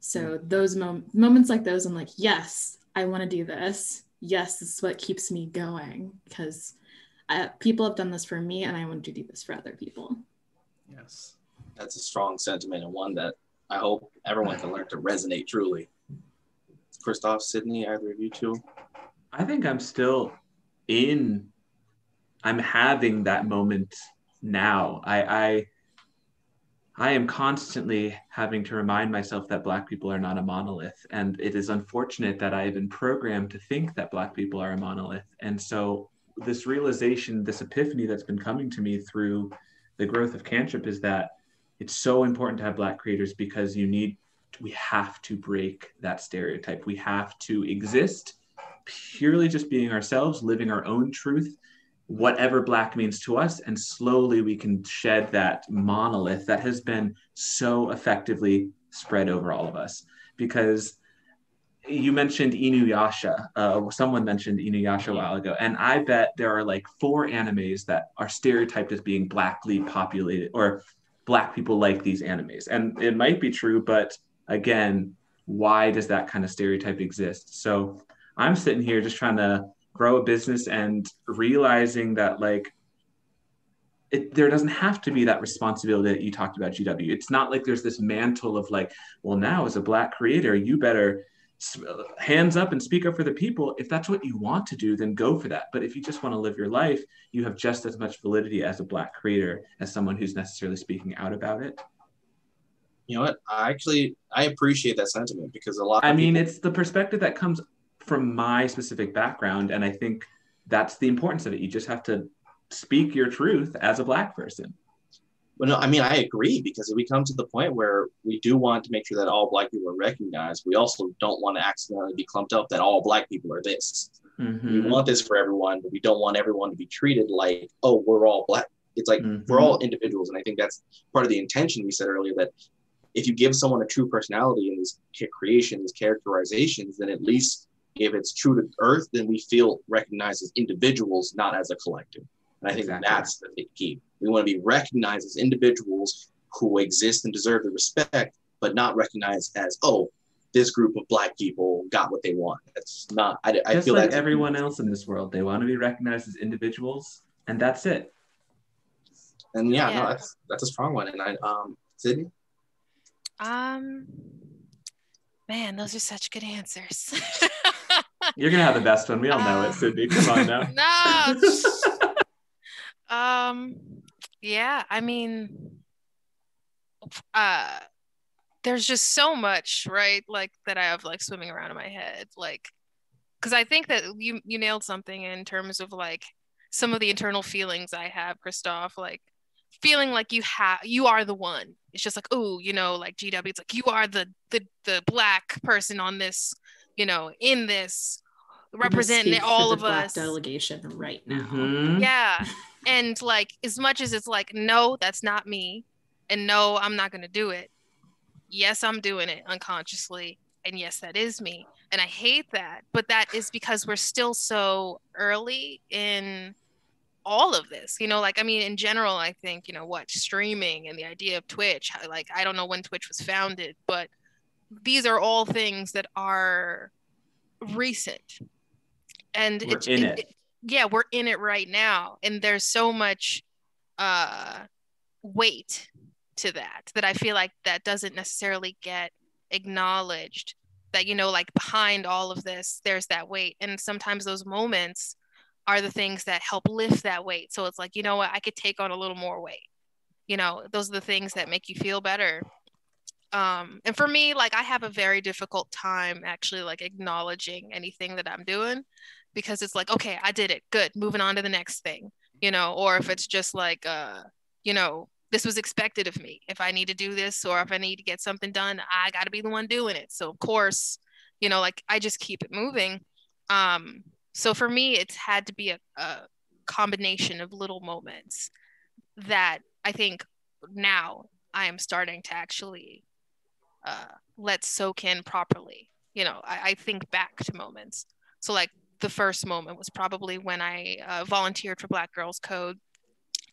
So those mom- moments like those, I'm like, yes, I want to do this. Yes, this is what keeps me going, because I, people have done this for me, and I want to do this for other people. Yes. That's a strong sentiment, and one that I hope everyone can learn to resonate truly. Christoph, Sydney, either of you two? I think I'm still in, I'm having that moment now. I, I, I am constantly having to remind myself that Black people are not a monolith. And it is unfortunate that I have been programmed to think that Black people are a monolith. And so this realization, this epiphany that's been coming to me through the growth of Cantrip is that it's so important to have Black creators, because you need, we have to break that stereotype. We have to exist purely just being ourselves, living our own truth, whatever Black means to us, and slowly we can shed that monolith that has been so effectively spread over all of us. Because you mentioned Inuyasha, uh, someone mentioned Inuyasha a while ago, and I bet there are like four animes that are stereotyped as being Blackly populated, or Black people like these animes. And it might be true, but again, why does that kind of stereotype exist? So I'm sitting here just trying to grow a business and realizing that like, it, there doesn't have to be that responsibility that you talked about, G W. It's not like there's this mantle of like, well, now as a Black creator, you better hands up and speak up for the people. If that's what you want to do, then go for that. But if you just want to live your life, you have just as much validity as a Black creator as someone who's necessarily speaking out about it. You know what? I actually, I appreciate that sentiment, because a lot of I mean, people... it's the perspective that comes from my specific background. And I think that's the importance of it. You just have to speak your truth as a Black person. Well, no, I mean, I agree, because if we come to the point where we do want to make sure that all Black people are recognized, we also don't want to accidentally be clumped up that all Black people are this. Mm-hmm. We want this for everyone, but we don't want everyone to be treated like, oh, we're all Black. It's like, mm-hmm. we're all individuals. And I think that's part of the intention we said earlier, that if you give someone a true personality in these creations, these characterizations, then at least if it's true to Earth, then we feel recognized as individuals, not as a collective. And I think exactly. that's the big key. We want to be recognized as individuals who exist and deserve the respect, but not recognized as, oh, this group of Black people got what they want. That's not, I, I feel like everyone else in this world, they want to be recognized as individuals, and that's it. And yeah, yeah. no, that's, that's a strong one. And I, um, Sydney? Um, man, those are such good answers. You're gonna have the best one. We all know um, it, Sydney. Come on now. No. um. Yeah. I mean, uh, there's just so much, right? Like that I have like swimming around in my head, like, because I think that you you nailed something in terms of like some of the internal feelings I have, Christoph, like feeling like you have you are the one. It's just like, oh, you know, like G W. It's like you are the the the Black person on this. You know, in this, representing all of us. Delegation right now. Mm-hmm. Yeah, and like as much as it's like, no, that's not me, and no, I'm not gonna do it. Yes, I'm doing it unconsciously, and yes, that is me, and I hate that. But that is because we're still so early in all of this. You know, like I mean, in general, I think you know what streaming and the idea of Twitch. Like I don't know when Twitch was founded, but these are all things that are recent, and we're it, in it, it. It, yeah, we're in it right now, and there's so much uh, weight to that that I feel like that doesn't necessarily get acknowledged. That you know, like behind all of this, there's that weight, and sometimes those moments are the things that help lift that weight. So it's like, you know what, I could take on a little more weight. You know, those are the things that make you feel better. Um, and for me, like I have a very difficult time actually like acknowledging anything that I'm doing, because it's like, okay, I did it. Good. Moving on to the next thing, you know, or if it's just like, uh, you know, this was expected of me. If I need to do this or if I need to get something done, I got to be the one doing it. So of course, you know, like I just keep it moving. Um, so for me, it's had to be a, a combination of little moments that I think now I am starting to actually Uh, let's soak in properly. You know, I, I think back to moments. So like the first moment was probably when I uh, volunteered for Black Girls Code.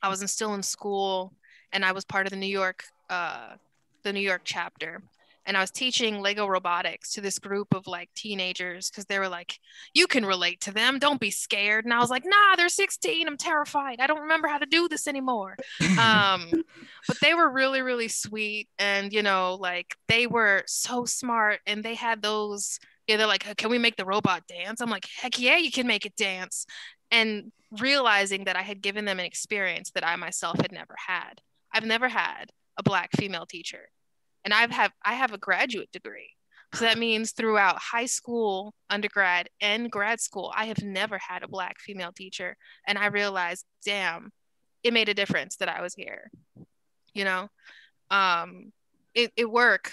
I was in, still in school, and I was part of the New York, uh, the New York chapter. and I was teaching Lego robotics to this group of like teenagers because they were like, you can relate to them, don't be scared. And I was like, nah, they're sixteen, I'm terrified, I don't remember how to do this anymore. Um, but they were really, really sweet, and you know, like they were so smart, and they had those, yeah, they're like, can we make the robot dance? I'm like, heck yeah, you can make it dance. And realizing that I had given them an experience that I myself had never had. I've never had a Black female teacher. And I've have, I have a graduate degree. So that means throughout high school, undergrad, and grad school, I have never had a Black female teacher. And I realized, damn, it made a difference that I was here. You know, um, it, it worked.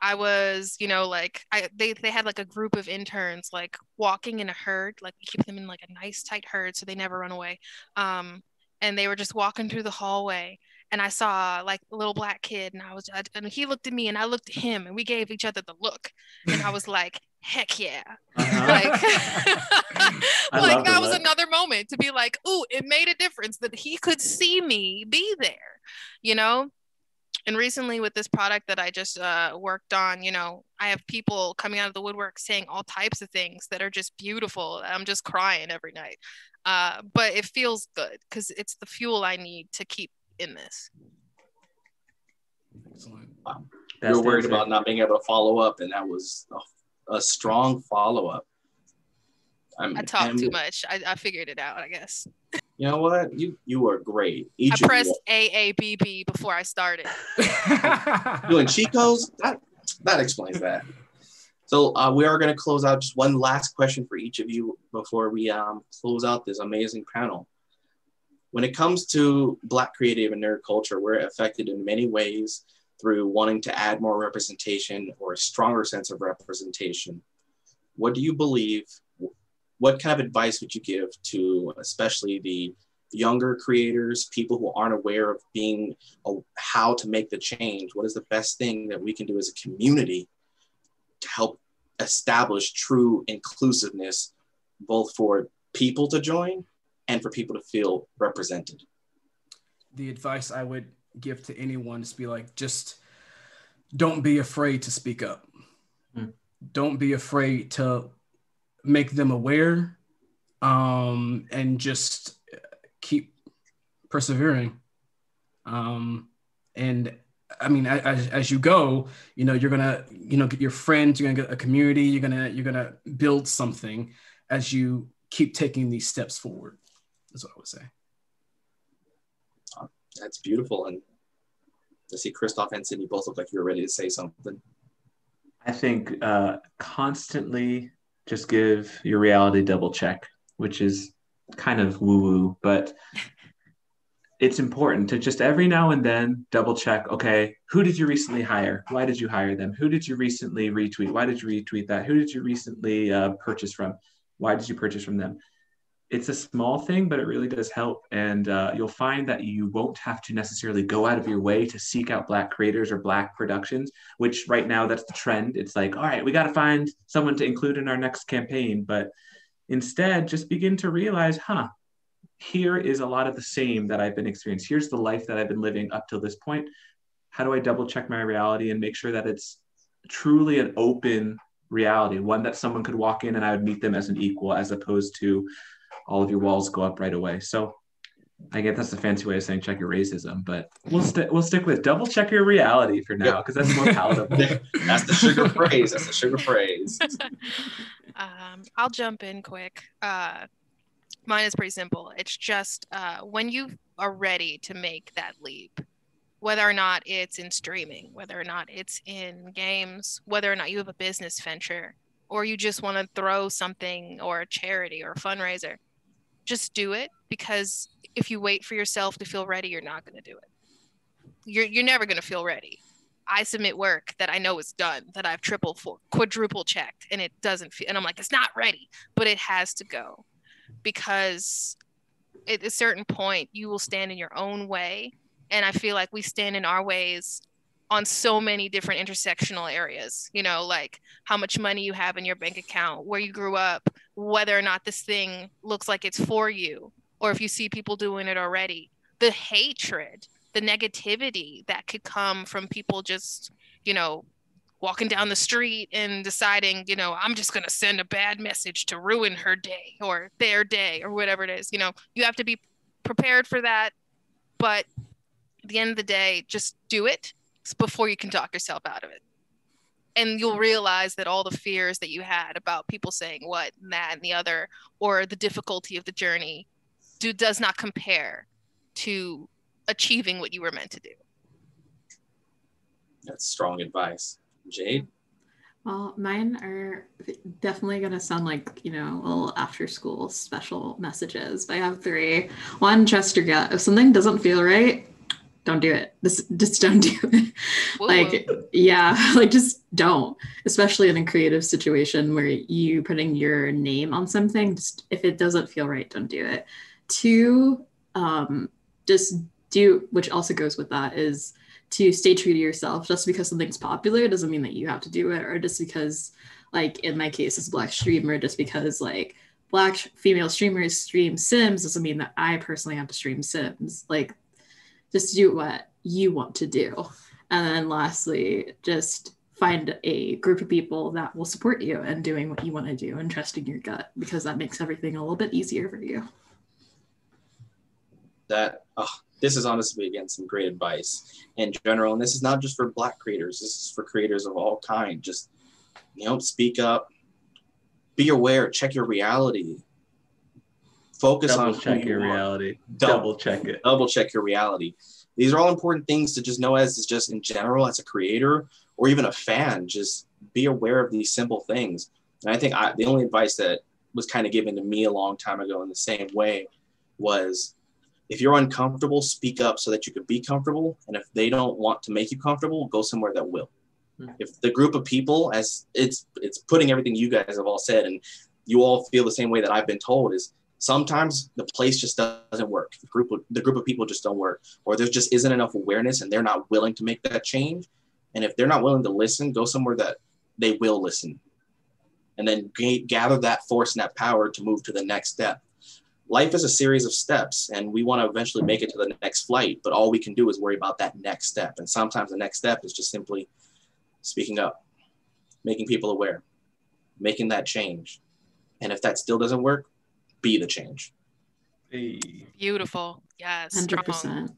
I was, you know, like, I they, they had like a group of interns, like walking in a herd, like we keep them in like a nice tight herd so they never run away. Um, and they were just walking through the hallway, and I saw like a little Black kid, and I was, I, and he looked at me and I looked at him, and we gave each other the look, and I was like, heck yeah. Uh-huh. Like, like that was another moment to be like, ooh, it made a difference that he could see me be there, you know? And recently with this product that I just uh, worked on, you know, I have people coming out of the woodwork saying all types of things that are just beautiful. I'm just crying every night. Uh, but it feels good because it's the fuel I need to keep in this. Excellent. Wow. You were worried about not being able to follow up, and that was a, a strong follow-up. I'm, I talk too much. I, I figured it out, I guess. You know what? You you are great. Each I pressed A A B B before I started. Doing Chico's? That, that explains that. So uh, we are going to close out. Just one last question for each of you before we um, close out this amazing panel. When it comes to Black creative and nerd culture, we're affected in many ways through wanting to add more representation or a stronger sense of representation. What do you believe? What kind of advice would you give to especially the younger creators, people who aren't aware of being, a, how to make the change? What is the best thing that we can do as a community to help establish true inclusiveness, both for people to join and for people to feel represented? The advice I would give to anyone is be like, just don't be afraid to speak up. Mm. Don't be afraid to make them aware, um, and just keep persevering. Um, and I mean, as, as you go, you know, you're gonna, you know, get your friends, you're gonna get a community, you're gonna, you're gonna build something as you keep taking these steps forward. That's what I would say. Oh, that's beautiful. And I see Christoph and Sydney both look like you're ready to say something. I think uh, constantly just give your reality double check, which is kind of woo-woo, but it's important to just every now and then double check, okay, who did you recently hire? Why did you hire them? Who did you recently retweet? Why did you retweet that? Who did you recently uh, purchase from? Why did you purchase from them? It's a small thing, but it really does help. And uh, you'll find that you won't have to necessarily go out of your way to seek out Black creators or Black productions, which right now that's the trend. It's like, all right, we got to find someone to include in our next campaign. But instead, just begin to realize, huh, here is a lot of the same that I've been experiencing. Here's the life that I've been living up till this point. How do I double check my reality and make sure that it's truly an open reality, one that someone could walk in and I would meet them as an equal, as opposed to all of your walls go up right away. So I guess that's the fancy way of saying check your racism, but we'll, st we'll stick with double check your reality for now, because that's more palatable. That's the sugar phrase. That's the sugar phrase. um, I'll jump in quick. Uh, mine is pretty simple. It's just uh, when you are ready to make that leap, whether or not it's in streaming, whether or not it's in games, whether or not you have a business venture, or you just want to throw something or a charity or a fundraiser, just do it, because if you wait for yourself to feel ready, you're not going to do it. You're, you're never going to feel ready. I submit work that I know is done, that I've triple, four, quadruple checked, and it doesn't feel, and I'm like, it's not ready, but it has to go, because at a certain point you will stand in your own way. And I feel like we stand in our ways on so many different intersectional areas, you know, like how much money you have in your bank account, where you grew up, whether or not this thing looks like it's for you, or if you see people doing it already, the hatred, the negativity that could come from people just, you know, walking down the street and deciding, you know, I'm just going to send a bad message to ruin her day or their day or whatever it is. You know, you have to be prepared for that. But at the end of the day, just do it before you can talk yourself out of it. And you'll realize that all the fears that you had about people saying what and that and the other, or the difficulty of the journey do, does not compare to achieving what you were meant to do. That's strong advice. Jade? Well, mine are definitely going to sound like, you know, little after school special messages. But I have three. One, trust your gut. If something doesn't feel right, don't do it. This just don't do it. Whoa. Like, yeah, like just don't, especially in a creative situation where you putting your name on something. Just if it doesn't feel right, don't do it. Two, um, just do, which also goes with that, is to stay true to yourself. Just because something's popular doesn't mean that you have to do it, or just because, like in my case, it's Black streamer, just because like Black female streamers stream Sims doesn't mean that I personally have to stream Sims. Like, just do what you want to do. And then lastly, just find a group of people that will support you in doing what you want to do and trusting your gut, because that makes everything a little bit easier for you. That, oh, this is honestly, again, some great advice in general. And this is not just for Black creators. This is for creators of all kind. Just, you know, speak up, be aware, check your reality. Focus double on check your reality. Double, double check it. Double check your reality. These are all important things to just know as just in general as a creator or even a fan. Just be aware of these simple things. And I think I, the only advice that was kind of given to me a long time ago in the same way was, if you're uncomfortable, speak up so that you can be comfortable. And if they don't want to make you comfortable, go somewhere that will. Mm-hmm. If the group of people, as it's it's putting everything you guys have all said, and you all feel the same way that I've been told, is sometimes the place just doesn't work. The group, of, the group of people just don't work, or there just isn't enough awareness and they're not willing to make that change. And if they're not willing to listen, go somewhere that they will listen, and then g- gather that force and that power to move to the next step. Life is a series of steps, and we want to eventually make it to the next flight, but all we can do is worry about that next step. And sometimes the next step is just simply speaking up, making people aware, making that change. And if that still doesn't work, be the change. Hey. Beautiful. Yes. one hundred percent.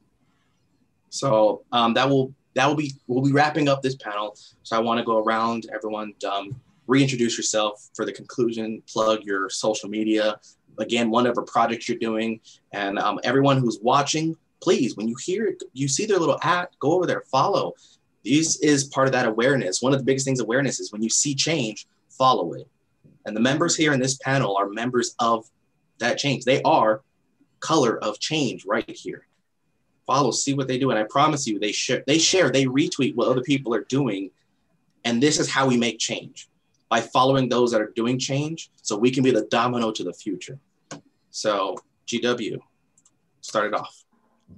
So um, that will that will be we'll be wrapping up this panel. So I want to go around everyone. Um, reintroduce yourself for the conclusion. Plug your social media. Again, whatever projects you're doing, and um, everyone who's watching, please, when you hear you see their little at, go over there, follow. This is part of that awareness. One of the biggest things awareness is when you see change, follow it. And the members here in this panel are members of that change. They are Color of Change right here. Follow, see what they do, and I promise you they share, they share, they retweet what other people are doing. And this is how we make change, by following those that are doing change, so we can be the domino to the future. So G W, start it off.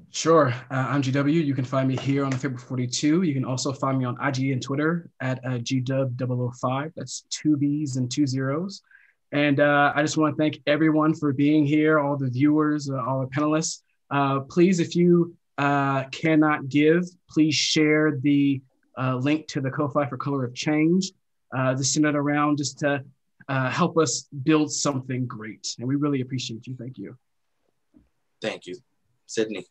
Sure, uh, I'm G W. You can find me here on Fabled forty-two. You can also find me on I G and Twitter at uh, G W zero zero five. That's two B's and two zeros. And uh, I just want to thank everyone for being here, all the viewers, uh, all the panelists. Uh, please, if you uh, cannot give, please share the uh, link to the Ko-Fi for Color of Change. Uh, just send it around just to uh, help us build something great. And we really appreciate you. Thank you. Thank you. Sydney.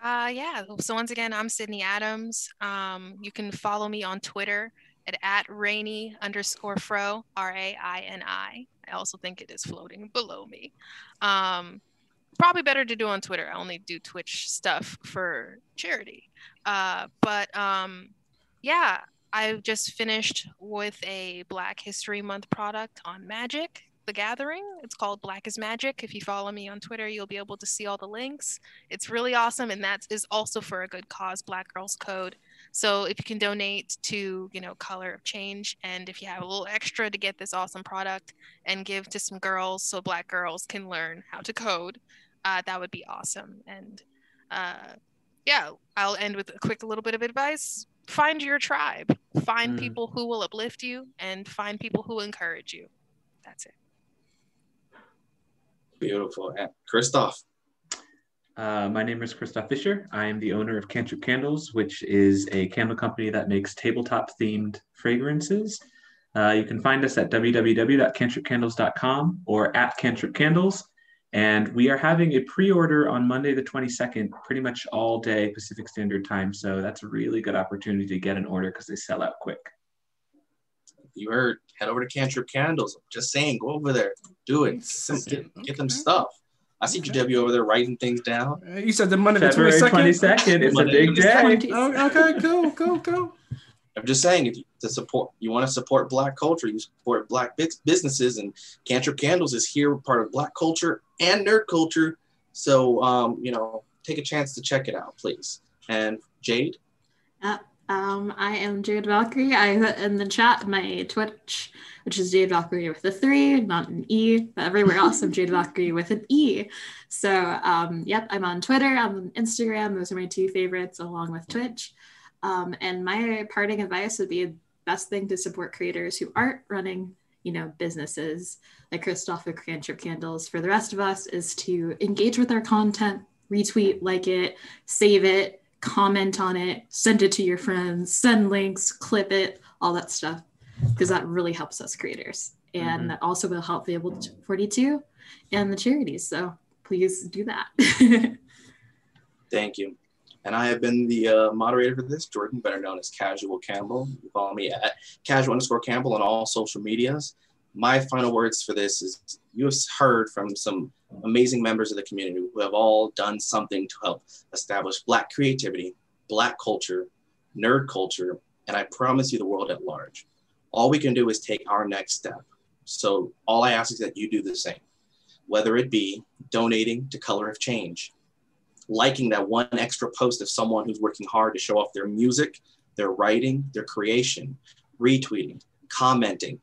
Uh, yeah. So once again, I'm Sydney Adams. Um, you can follow me on Twitter at, at Rainy underscore Fro, R A I N I. I also think it is floating below me. Um, probably better to do on Twitter. I only do Twitch stuff for charity. Uh, but um, yeah, I've just finished with a Black History Month product on Magic the Gathering. It's called Black is Magic. If you follow me on Twitter, you'll be able to see all the links. It's really awesome, and that is also for a good cause, Black Girls Code. So if you can donate to, you know, Color of Change, and if you have a little extra to get this awesome product and give to some girls so Black girls can learn how to code, uh, that would be awesome. And uh, yeah, I'll end with a quick little bit of advice. Find your tribe. Find mm. people who will uplift you, and find people who encourage you. That's it. Beautiful. Christoph. Uh, my name is Christoph Fischer. I am the owner of Cantrip Candles, which is a candle company that makes tabletop-themed fragrances. Uh, you can find us at w w w dot cantrip candles dot com or at Cantrip Candles. And we are having a pre-order on Monday the twenty-second, pretty much all day Pacific Standard Time. So that's a really good opportunity to get an order because they sell out quick. You heard, head over to Cantrip Candles. I'm just saying, go over there, do it, get, get them stuff. I see G W over there writing things down. Uh, you said the Monday the twenty-second. It's Monday, a big day. Oh, okay, cool, cool, cool. I'm just saying, if you, to support, you want to support Black culture, you support Black businesses, and Cantrip Candles is here, part of Black culture and nerd culture. So, um, you know, take a chance to check it out, please. And Jade? Uh, um, I am Jade Valkyrie. I put in the chat my Twitch, which is Jade Valkyrie with a three, not an E, but everywhere else I'm Jade Valkyrie with an E. So, um, yep, I'm on Twitter, I'm on Instagram. Those are my two favorites, along with Twitch. Um, and my parting advice would be the best thing to support creators who aren't running, you know, businesses like Christoph or Cantrip Candles for the rest of us is to engage with our content, retweet, like it, save it, comment on it, send it to your friends, send links, clip it, all that stuff, because that really helps us creators. And mm-hmm. that also will help Fabled forty-two and the charities. So please do that. Thank you. And I have been the uh, moderator for this, Jordan, better known as Casual Campbell. You follow me at casual underscore Campbell on all social medias. My final words for this is you have heard from some amazing members of the community who have all done something to help establish Black creativity, Black culture, nerd culture, and I promise you the world at large. All we can do is take our next step. So all I ask is that you do the same, whether it be donating to Color of Change, liking that one extra post of someone who's working hard to show off their music, their writing, their creation, retweeting, commenting.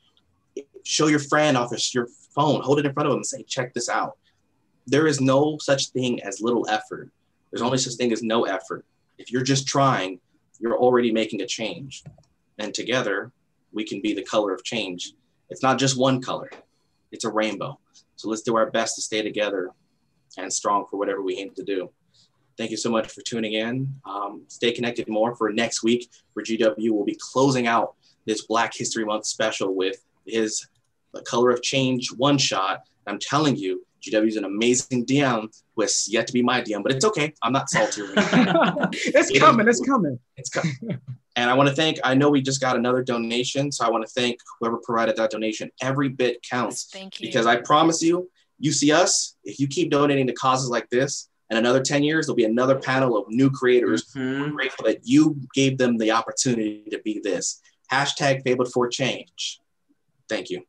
Show your friend off your phone, hold it in front of them and say, check this out. There is no such thing as little effort. There's only such thing as no effort. If you're just trying, you're already making a change. And together, we can be the color of change. It's not just one color, it's a rainbow. So let's do our best to stay together and strong for whatever we aim to do. Thank you so much for tuning in. Um, stay connected more for next week, where G W will be closing out this Black History Month special with his The Color of Change one-shot. I'm telling you, G W is an amazing D M who has yet to be my D M, but it's okay. I'm not salty. It's it coming. Is, it's coming. It's coming. And I want to thank, I know we just got another donation, so I want to thank whoever provided that donation. Every bit counts. Yes, thank you. Because I promise you, you see us, if you keep donating to causes like this, and another ten years, there'll be another panel of new creators. Mm-hmm. We're grateful that you gave them the opportunity to be this. Hashtag Fabled for Change. Thank you.